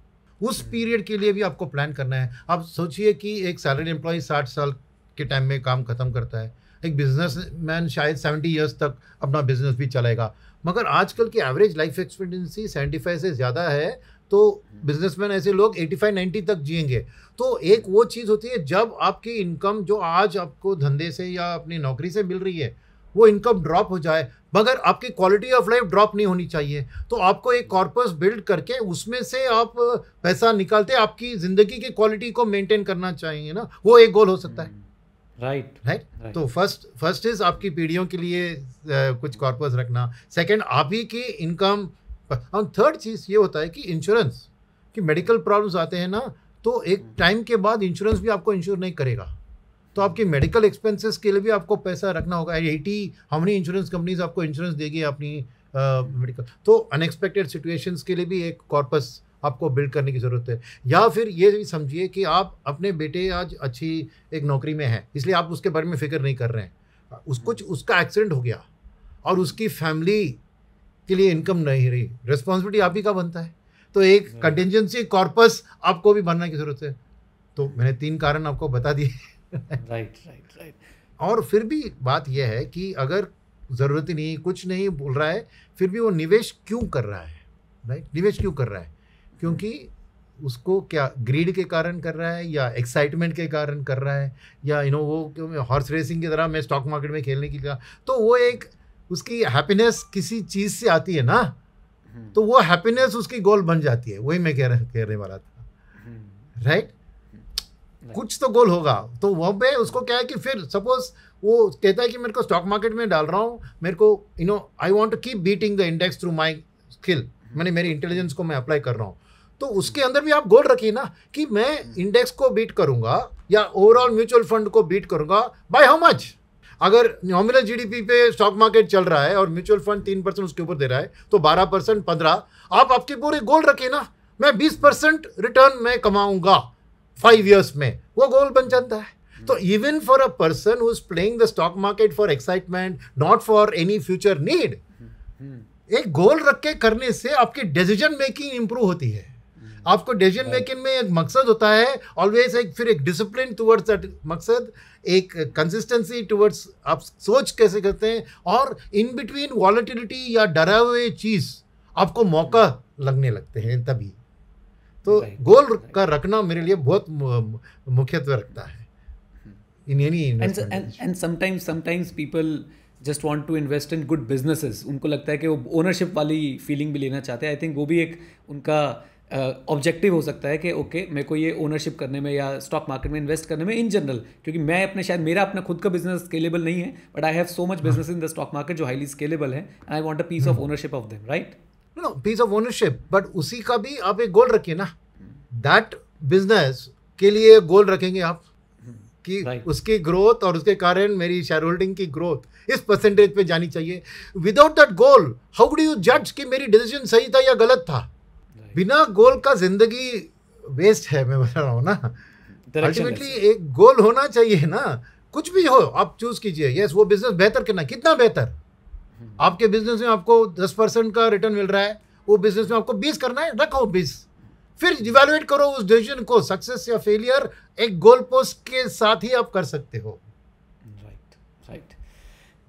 उस पीरियड के लिए भी आपको प्लान करना है। आप सोचिए कि एक सैलरीड एम्प्लॉय साठ साल के टाइम में काम खत्म करता है, एक बिजनेसमैन शायद सेवेंटी ईयर्स तक अपना बिजनेस भी चलाएगा, मगर आजकल की average life expectancy seventy five से ज़्यादा है, तो बिजनेसमैन ऐसे लोग पचासी नब्बे तक जिएंगे। तो एक वो चीज़ होती है जब आपकी इनकम जो आज आपको धंधे से या अपनी नौकरी से मिल रही है वो इनकम ड्रॉप हो जाए, मगर आपकी क्वालिटी ऑफ लाइफ ड्रॉप नहीं होनी चाहिए। तो आपको एक कॉर्पस बिल्ड करके उसमें से आप पैसा निकालते आपकी ज़िंदगी की क्वालिटी को मेंटेन करना चाहिए ना, वो एक गोल हो सकता है। राइट राइट तो फर्स्ट फर्स्ट इज़ आपकी पीढ़ियों के लिए कुछ कॉर्पस रखना, सेकेंड आप ही की इनकम, और थर्ड चीज़ ये होता है कि इंश्योरेंस कि मेडिकल प्रॉब्लम्स आते हैं ना, तो एक टाइम के बाद इंश्योरेंस भी आपको इंश्योर नहीं करेगा, तो आपके मेडिकल एक्सपेंसेस के लिए भी आपको पैसा रखना होगा। एटी हमनी इंश्योरेंस कंपनीज आपको इंश्योरेंस देगी अपनी मेडिकल, तो अनएक्सपेक्टेड सिचुएशंस के लिए भी एक कॉर्पस आपको बिल्ड करने की ज़रूरत है। या फिर ये भी समझिए कि आप अपने बेटे आज अच्छी एक नौकरी में हैं इसलिए आप उसके बारे में फिक्र नहीं कर रहे हैं, उसको उसका एक्सीडेंट हो गया और उसकी फैमिली के लिए इनकम नहीं रही, रिस्पॉन्सिबिलिटी आप ही का बनता है, तो एक कंटिजेंसी कॉर्पस आपको भी बनने की ज़रूरत है। तो मैंने तीन कारण आपको बता दिए। राइट राइट राइट और फिर भी बात यह है कि अगर ज़रूरत ही नहीं, कुछ नहीं बोल रहा है, फिर भी वो निवेश क्यों कर रहा है, राइट right? निवेश क्यों कर रहा है, क्योंकि उसको क्या ग्रीड के कारण कर रहा है या एक्साइटमेंट के कारण कर रहा है या यू you नो know, वो क्यों हॉर्स रेसिंग की तरह मैं स्टॉक मार्केट में खेलने की तरह, तो वो एक उसकी हैप्पीनेस किसी चीज़ से आती है ना, तो वो हैप्पीनेस उसकी गोल बन जाती है, वही मैं कह रहा कहने वाला था। Right right? कुछ तो गोल होगा, तो वह पे उसको क्या है कि फिर सपोज वो कहता है कि मेरे को स्टॉक मार्केट में डाल रहा हूँ, मेरे को you know I want to keep beating the index through my skill, मैंने मेरी इंटेलिजेंस को मैं अप्लाई कर रहा हूँ, तो उसके अंदर भी आप गोल रखिए ना कि मैं इंडेक्स को बीट करूँगा या ओवरऑल म्यूचुअल फंड को बीट करूँगा बाय हाउ मच। अगर नॉमिनल जीडीपी पे स्टॉक मार्केट चल रहा है और म्यूचुअल फंड तीन परसेंट उसके ऊपर दे रहा है, तो बारह परसेंट पंद्रह आप आपके पूरे गोल रखें ना, मैं बीस परसेंट रिटर्न मैं कमाऊंगा फाइव इयर्स में, वो गोल बन जाता है। तो even for a person who is playing the stock market for excitement, not for any future need, एक गोल रख के करने से आपकी डिसीजन मेकिंग इंप्रूव होती है। आपको डिसीजन मेकिंग में एक मकसद होता है ऑलवेज, एक फिर एक डिसिप्लिन टुवर्ड्स दैट मकसद, एक कंसिस्टेंसी टुवर्ड्स आप सोच कैसे करते हैं, और इन बिटवीन वॉलेटिलिटी या डरा हुए चीज़ आपको मौका लगने लगते हैं तभी। तो गोल का रखना मेरे लिए बहुत मुख्यत्व रखता है in any and sometimes sometimes people just want to invest in good businesses. उनको लगता है कि वो ओनरशिप वाली फीलिंग भी लेना चाहते हैं। आई थिंक वो भी एक उनका ऑब्जेक्टिव uh, हो सकता है कि ओके okay, मेरे को ये ओनरशिप करने में या स्टॉक मार्केट में इन्वेस्ट करने में इन जनरल, क्योंकि मैं अपने शायद मेरा अपना खुद का बिजनेस स्केलेबल नहीं है, but I have so much business in the stock market जो हाईली स्केलेबल है, and I want a piece of ownership of them. Right no piece of ownership, but उसी का भी आप एक गोल रखिए ना, दैट बिजनेस के लिए गोल रखेंगे आप कि right. उसकी ग्रोथ और उसके कारण मेरी शेयर होल्डिंग की ग्रोथ इस परसेंटेज पे जानी चाहिए. Without that goal how do you जज कि मेरी डिसीजन सही था या गलत था? right. बिना गोल का जिंदगी वेस्ट है, मैं बता रहा हूँ ना. अल्टीमेटली एक गोल होना चाहिए ना, कुछ भी हो आप चूज कीजिए. यस, वो बिजनेस बेहतर करना, कितना बेहतर. hmm. आपके बिजनेस में आपको दस परसेंट का रिटर्न मिल रहा है, वो बिजनेस में आपको बीस करना है, रखो बीस, फिर इवैल्यूएट करो उस डिसीजन को. सक्सेस या फेलियर एक गोल पोस्ट के साथ ही आप कर सकते हो. राइट राइट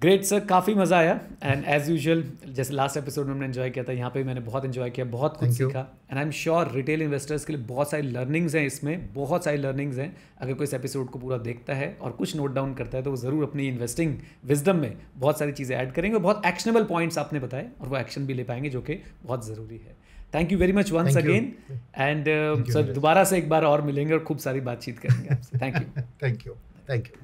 ग्रेट सर, काफ़ी मज़ा आया. एंड एज यूजुअल जैसे लास्ट एपिसोड में हमने एंजॉय किया था, यहाँ पे मैंने बहुत एंजॉय किया, बहुत कुछ सीखा. And I am sure retail investors के लिए बहुत सारी लर्निंग्स हैं, इसमें बहुत सारी लर्निंग्स हैं. अगर कोई इस एपिसोड को पूरा देखता है और कुछ नोट डाउन करता है तो वो ज़रूर अपनी इन्वेस्टिंग विजडम में बहुत सारी चीज़ें ऐड करेंगे. बहुत एक्शनेबल पॉइंट्स आपने बताए और वो एक्शन भी ले पाएंगे, जो कि बहुत ज़रूरी है. Thank you very much once again. And sir दोबारा से एक बार और मिलेंगे और खूब सारी बातचीत करेंगे आपसे. Thank you thank you thank you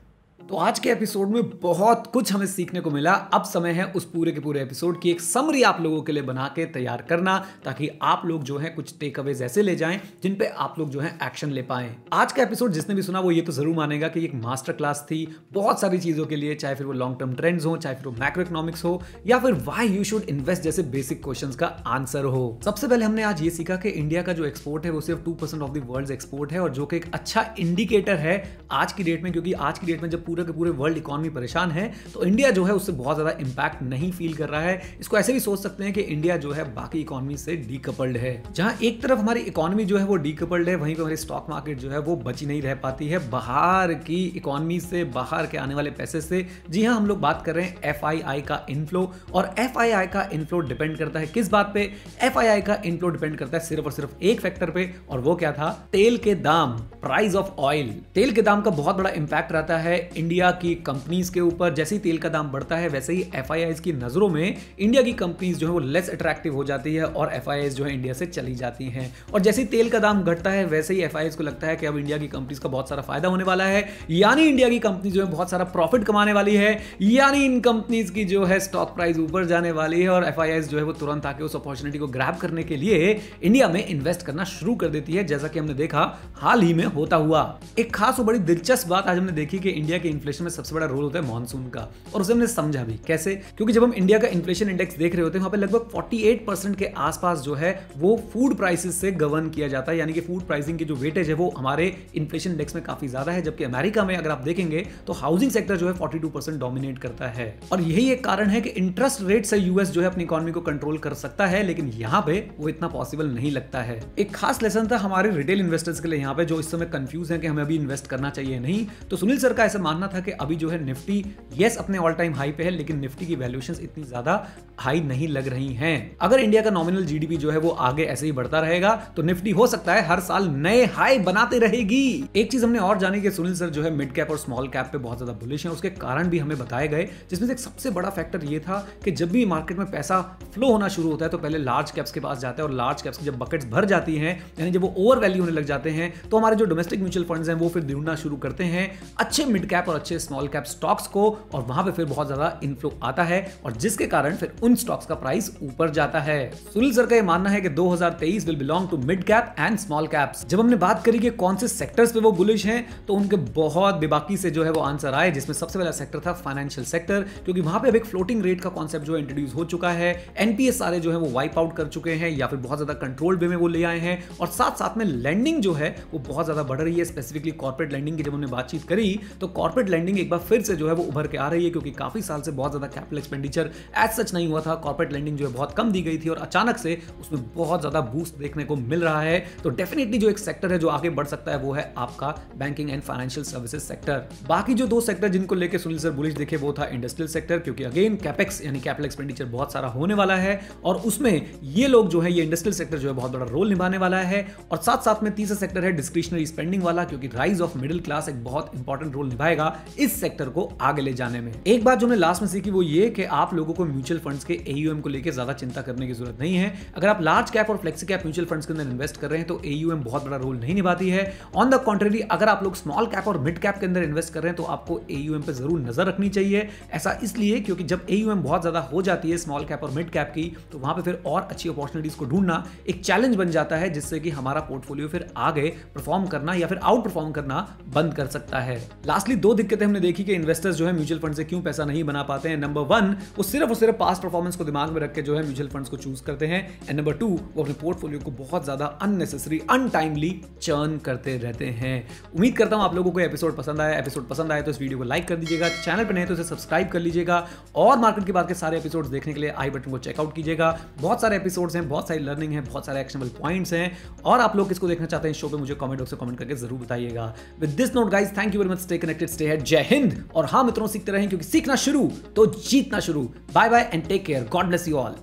तो आज के एपिसोड में बहुत कुछ हमें सीखने को मिला. अब समय है उस पूरे के पूरे एपिसोड की एक समरी आप लोगों के लिए बना के तैयार करना, ताकि आप लोग जो है कुछ टेक अवेज ऐसे ले जाएं जिन पे आप लोग जो है एक्शन ले पाएं. आज का एपिसोड जिसने भी सुना वो ये तो जरूर मानेगा कि एक मास्टर क्लास थी बहुत सारी चीज़ों के लिए, चाहे फिर वो लॉन्ग टर्म ट्रेंड्स हो, चाहे फिर वो मैक्रो इकोनॉमिक्स हो, या फिर व्हाई यू शुड इन्वेस्ट जैसे बेसिक क्वेश्चन का आंसर हो. सबसे पहले हमने आज ये सीखा कि इंडिया का जो एक्सपोर्ट है वो सिर्फ two percent of the world export है, और जो कि एक अच्छा इंडिकेटर है आज की डेट में, क्योंकि आज की डेट में जब पूरे के पूरे वर्ल्ड इकोनॉमी परेशान है तो इंडिया जो है उससे बहुत ज़्यादा इंपैक्ट नहीं फील कर रहा है. इसको ऐसे भी सोच सकते हैं कि इंडिया जो है बाकी इकोनॉमी से डीकपल्ड है. जहां एक तरफ हमारी इकोनॉमी जो है वो डीकपल्ड है, वहीं पर हमारी स्टॉक मार्केट जो है वो बची नहीं रह पाती है बाहर की इकोनॉमी से, बाहर के आने वाले पैसे से. जी हाँ, हम लोग बात कर रहे हैं एफ आई आई का इनफ्लो, और एफ आई आई का इनफ्लो डिपेंड करता है किस बात पे? एफ आई आई का इनफ्लो डिपेंड करता है सिर्फ और सिर्फ एक फैक्टर पे, और वो क्या था? तेल के दाम, प्राइस ऑफ ऑयल. तेल के दाम का बहुत बड़ा इंपैक्ट रहता है इंडिया की कंपनीज के ऊपर. जैसे ही तेल का दाम बढ़ता है वैसे ही एफआईआईज की नज़रों में इंडिया की कंपनीज जो है वो लेस अट्रैक्टिव हो जाती है और एफआईआईज जो है इंडिया से चली जाती हैं. और जैसे ही तेल का दाम घटता है वैसे ही एफआईआईज को लगता है कि अब इंडिया की कंपनीज का बहुत सारा फायदा होने वाला है, यानी इंडिया की कंपनी जो है बहुत सारा प्रॉफिट कमाने वाली है, यानी इन कंपनीज की जो है स्टॉक प्राइस ऊपर जाने वाली है, और एफआईआईज जो है वो तुरंत आके उस अपॉर्चुनिटी को ग्रैब करने के लिए इंडिया में इन्वेस्ट करना शुरू कर देती है, जैसा कि हमने देखा हाल ही में होता हुआ. एक खास और बड़ी दिलचस्प बात आज हमने देखी कि इंडिया के इन्फ्लेशन में सबसे बड़ा रोल होता है मॉनसून का, और उसे हमने समझा भी कैसे, क्योंकि जब हम इंडिया का इन्फ्लेशन इंडेक्स देख रहे होते हैं वहां पे लगभग अड़तालीस परसेंट के आसपास जो है वो फूड प्राइसेस से गवर्न किया जाता है, यानी कि फूड प्राइसिंग की जो वेटेज है वो हमारे इन्फ्लेशन इंडेक्स में काफी ज्यादा है. जबकि अमेरिका में अगर आप देखेंगे तो हाउसिंग सेक्टर जो है बयालीस परसेंट डोमिनेट करता है, और यही एक कारण है कि इंटरेस्ट रेट से यूएस जो है अपनी इकोनॉमी को कंट्रोल कर सकता है, लेकिन यहाँ पे वो इतना पॉसिबल नहीं लगता है. एक खास लेसन था हमारे रिटेल इन्वेस्टर्स के लिए यहाँ पे, जो इस समय कंफ्यूज है कि हमें अभी इन्वेस्ट करना चाहिए नहीं, तो सुनील सर का ऐसा मानना था कि अभी जो है निफ्टी यस अपने ऑल टाइम हाई पे है, लेकिन निफ्टी की वैल्यूएशंस इतनी ज्यादा हाई नहीं लग रही हैं. अगर इंडिया का नॉमिनल जीडीपी जो है वो आगे ऐसे ही बढ़ता रहेगा तो निफ्टी हो सकता है हर साल नए हाई बनाते रहेगी. एक चीज हमने और जानी कि सुनील सर जो है मिड कैप और स्मॉल कैप पे बहुत ज्यादा बुलिश है, उसके कारण भी हमें बताए गए, जिसमें से एक सबसे बड़ा फैक्टर यह था कि जब भी मार्केट में पैसा फ्लो होना शुरू होता है तो पहले लार्ज कैप्स के पास जाता है, और लार्ज कैप्स की जब बकेट्स भर जाती हैं, यानी जब वो ओवर वैल्यू होने लग जाते हैं, तो हमारे जो डोमेस्टिक म्यूचुअल फंड्स हैं वो फिर ढूंढना शुरू करते हैं अच्छे मिड कैप और अच्छे स्मॉल कैप स्टॉक्स को, और वहां पे फिर बहुत ज्यादा इनफ्लो आता है, और जिसके कारण फिर उन स्टॉक्स का प्राइस ऊपर जाता है. सुनील सर का ये मानना है कि दो हज़ार तेईस will belong to mid cap and small caps. जब हमने बात करी कि कौन से सेक्टर्स पे वो बुलिश हैं, तो उनके बहुत बेबाकी से जो है वो आंसर आए, जिसमें सबसे पहला सेक्टर था फाइनेंशियल सेक्टर, क्योंकि वहां पे अब एक फ्लोटिंग रेट का कॉन्सेप्ट जो इंट्रोड्यूस हो चुका है. एनपीएस सारे जो है वो वाइप आउट कर चुके हैं या फिर बहुत ज्यादा कंट्रोल वे में वो ले आए हैं, और साथ साथ में लैंडिंग जो है वो बहुत ज्यादा बढ़ रही है. स्पेसिफिकली कॉर्पोरेट लैंडिंग की जब हमने बातचीत करी तो कॉर्पोरेट लैंडिंग एक बार फिर से जो है वो उभर के आ रही है, क्योंकि काफी साल से बहुत ज्यादा कैपिटल एक्सपेंडिचर एज सच नहीं हुआ था, कॉर्पोरेट लैंडिंग जो है बहुत कम दी गई थी, और अचानक से उसमें बहुत ज्यादा बूस्ट देखने को मिल रहा है. तो डेफिनेटली जो एक सेक्टर है जो आगे बढ़ सकता है वो है आपका banking and financial services sector. बाकी जो दो सेक्टर जिनको लेकर सुनील सर बुलिश दिखे वो था इंडस्ट्रियल सेक्टर, क्योंकि अगेन कैपेक्स यानी कैपिटल एक्सपेंडिचर बहुत सारा होने वाला है, और उसमें ये लोग जो है ये इंडस्ट्रियल सेक्टर जो है बहुत बड़ा रोल निभाने वाला है. और साथ साथ में तीसरा सेक्टर है डिस्क्रिशनरी स्पेंडिंग वाला, क्योंकि राइज ऑफ मिडिल क्लास एक बहुत इंपॉर्टेंट रोल निभाएगा, होगा इस सेक्टर को आगे ले जाने में। एक बात जो हमने लास्ट में सीखी वो ये कि आप लोगों को म्यूचुअल फंड्स के एयूएम को लेकर ज्यादा चिंता करने की जरूरत नहीं है। अगर आप लार्ज कैप और फ्लेक्सी कैप म्यूचुअल फंड्स के अंदर इन्वेस्ट कर रहे हैं तो एयूएम बहुत बड़ा रोल नहीं निभाती है। ऑन द कॉन्ट्ररी, अगर आप लोग स्मॉल कैप और मिड कैप के अंदर इन्वेस्ट कर रहे हैं तो आपको एयूएम पर जरूर नजर रखनी चाहिए। ऐसा इसलिए क्योंकि जब एयूएम बहुत ज्यादा हो जाती है स्मॉल कैप और मिड कैप की, तो वहां पर फिर और अच्छी अपॉर्चुनिटीज को ढूंढना एक चैलेंज बन जाता है, जिससे कि हमारा पोर्टफोलियो फिर आगे परफॉर्म करना या फिर आउट परफॉर्म करना बंद कर सकता है। लास्टली दो दिक्कतें हमने देखी कि इन्वेस्टर्स जो है म्यूचुअल फंड से क्यों पैसा नहीं बना पाते हैं। नंबर वन, वो सिर्फ और सिर्फ पास्ट परफॉर्मेंस को दिमाग में रख के जो है म्यूचुअल फंड्स को चूज करते हैं। एंड नंबर टू, वो अपने पोर्टफोलियो को बहुत ज्यादा अननेसेसरी अनटाइमली चर्न करते रहते हैं। उम्मीद करता हूं आप लोगों को एपिसोड पसंद आया। एपिसोड पसंद आया तो इस वीडियो को लाइक कर दीजिएगा, चैनल पर नहीं तो इसे सब्सक्राइब कर लीजिएगा और मार्केट की बात के सारे एपिसोड्स देखने के लिए आई बटन को चेकआउट कीजिएगा। बहुत सारे एपिसोड्स हैं, बहुत सारी लर्निंग है, बहुत सारे एक्शनेबल पॉइंट्स हैं और आप लोग किसको देखना चाहते हैं इस शो पे मुझे कमेंट बॉक्स में कमेंट करके जरूर बताइएगा। With this note guys, thank you very much, stay connected, stay head, जय हिंद। और हाँ मित्रों, सीखते रहें क्योंकि सीखना शुरू तो जीतना शुरू। Bye bye and take care. God bless you all.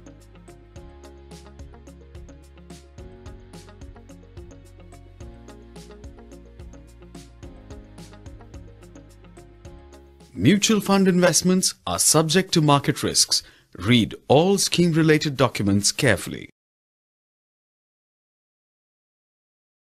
Mutual fund investments are subject to market risks. Read all scheme-related documents carefully.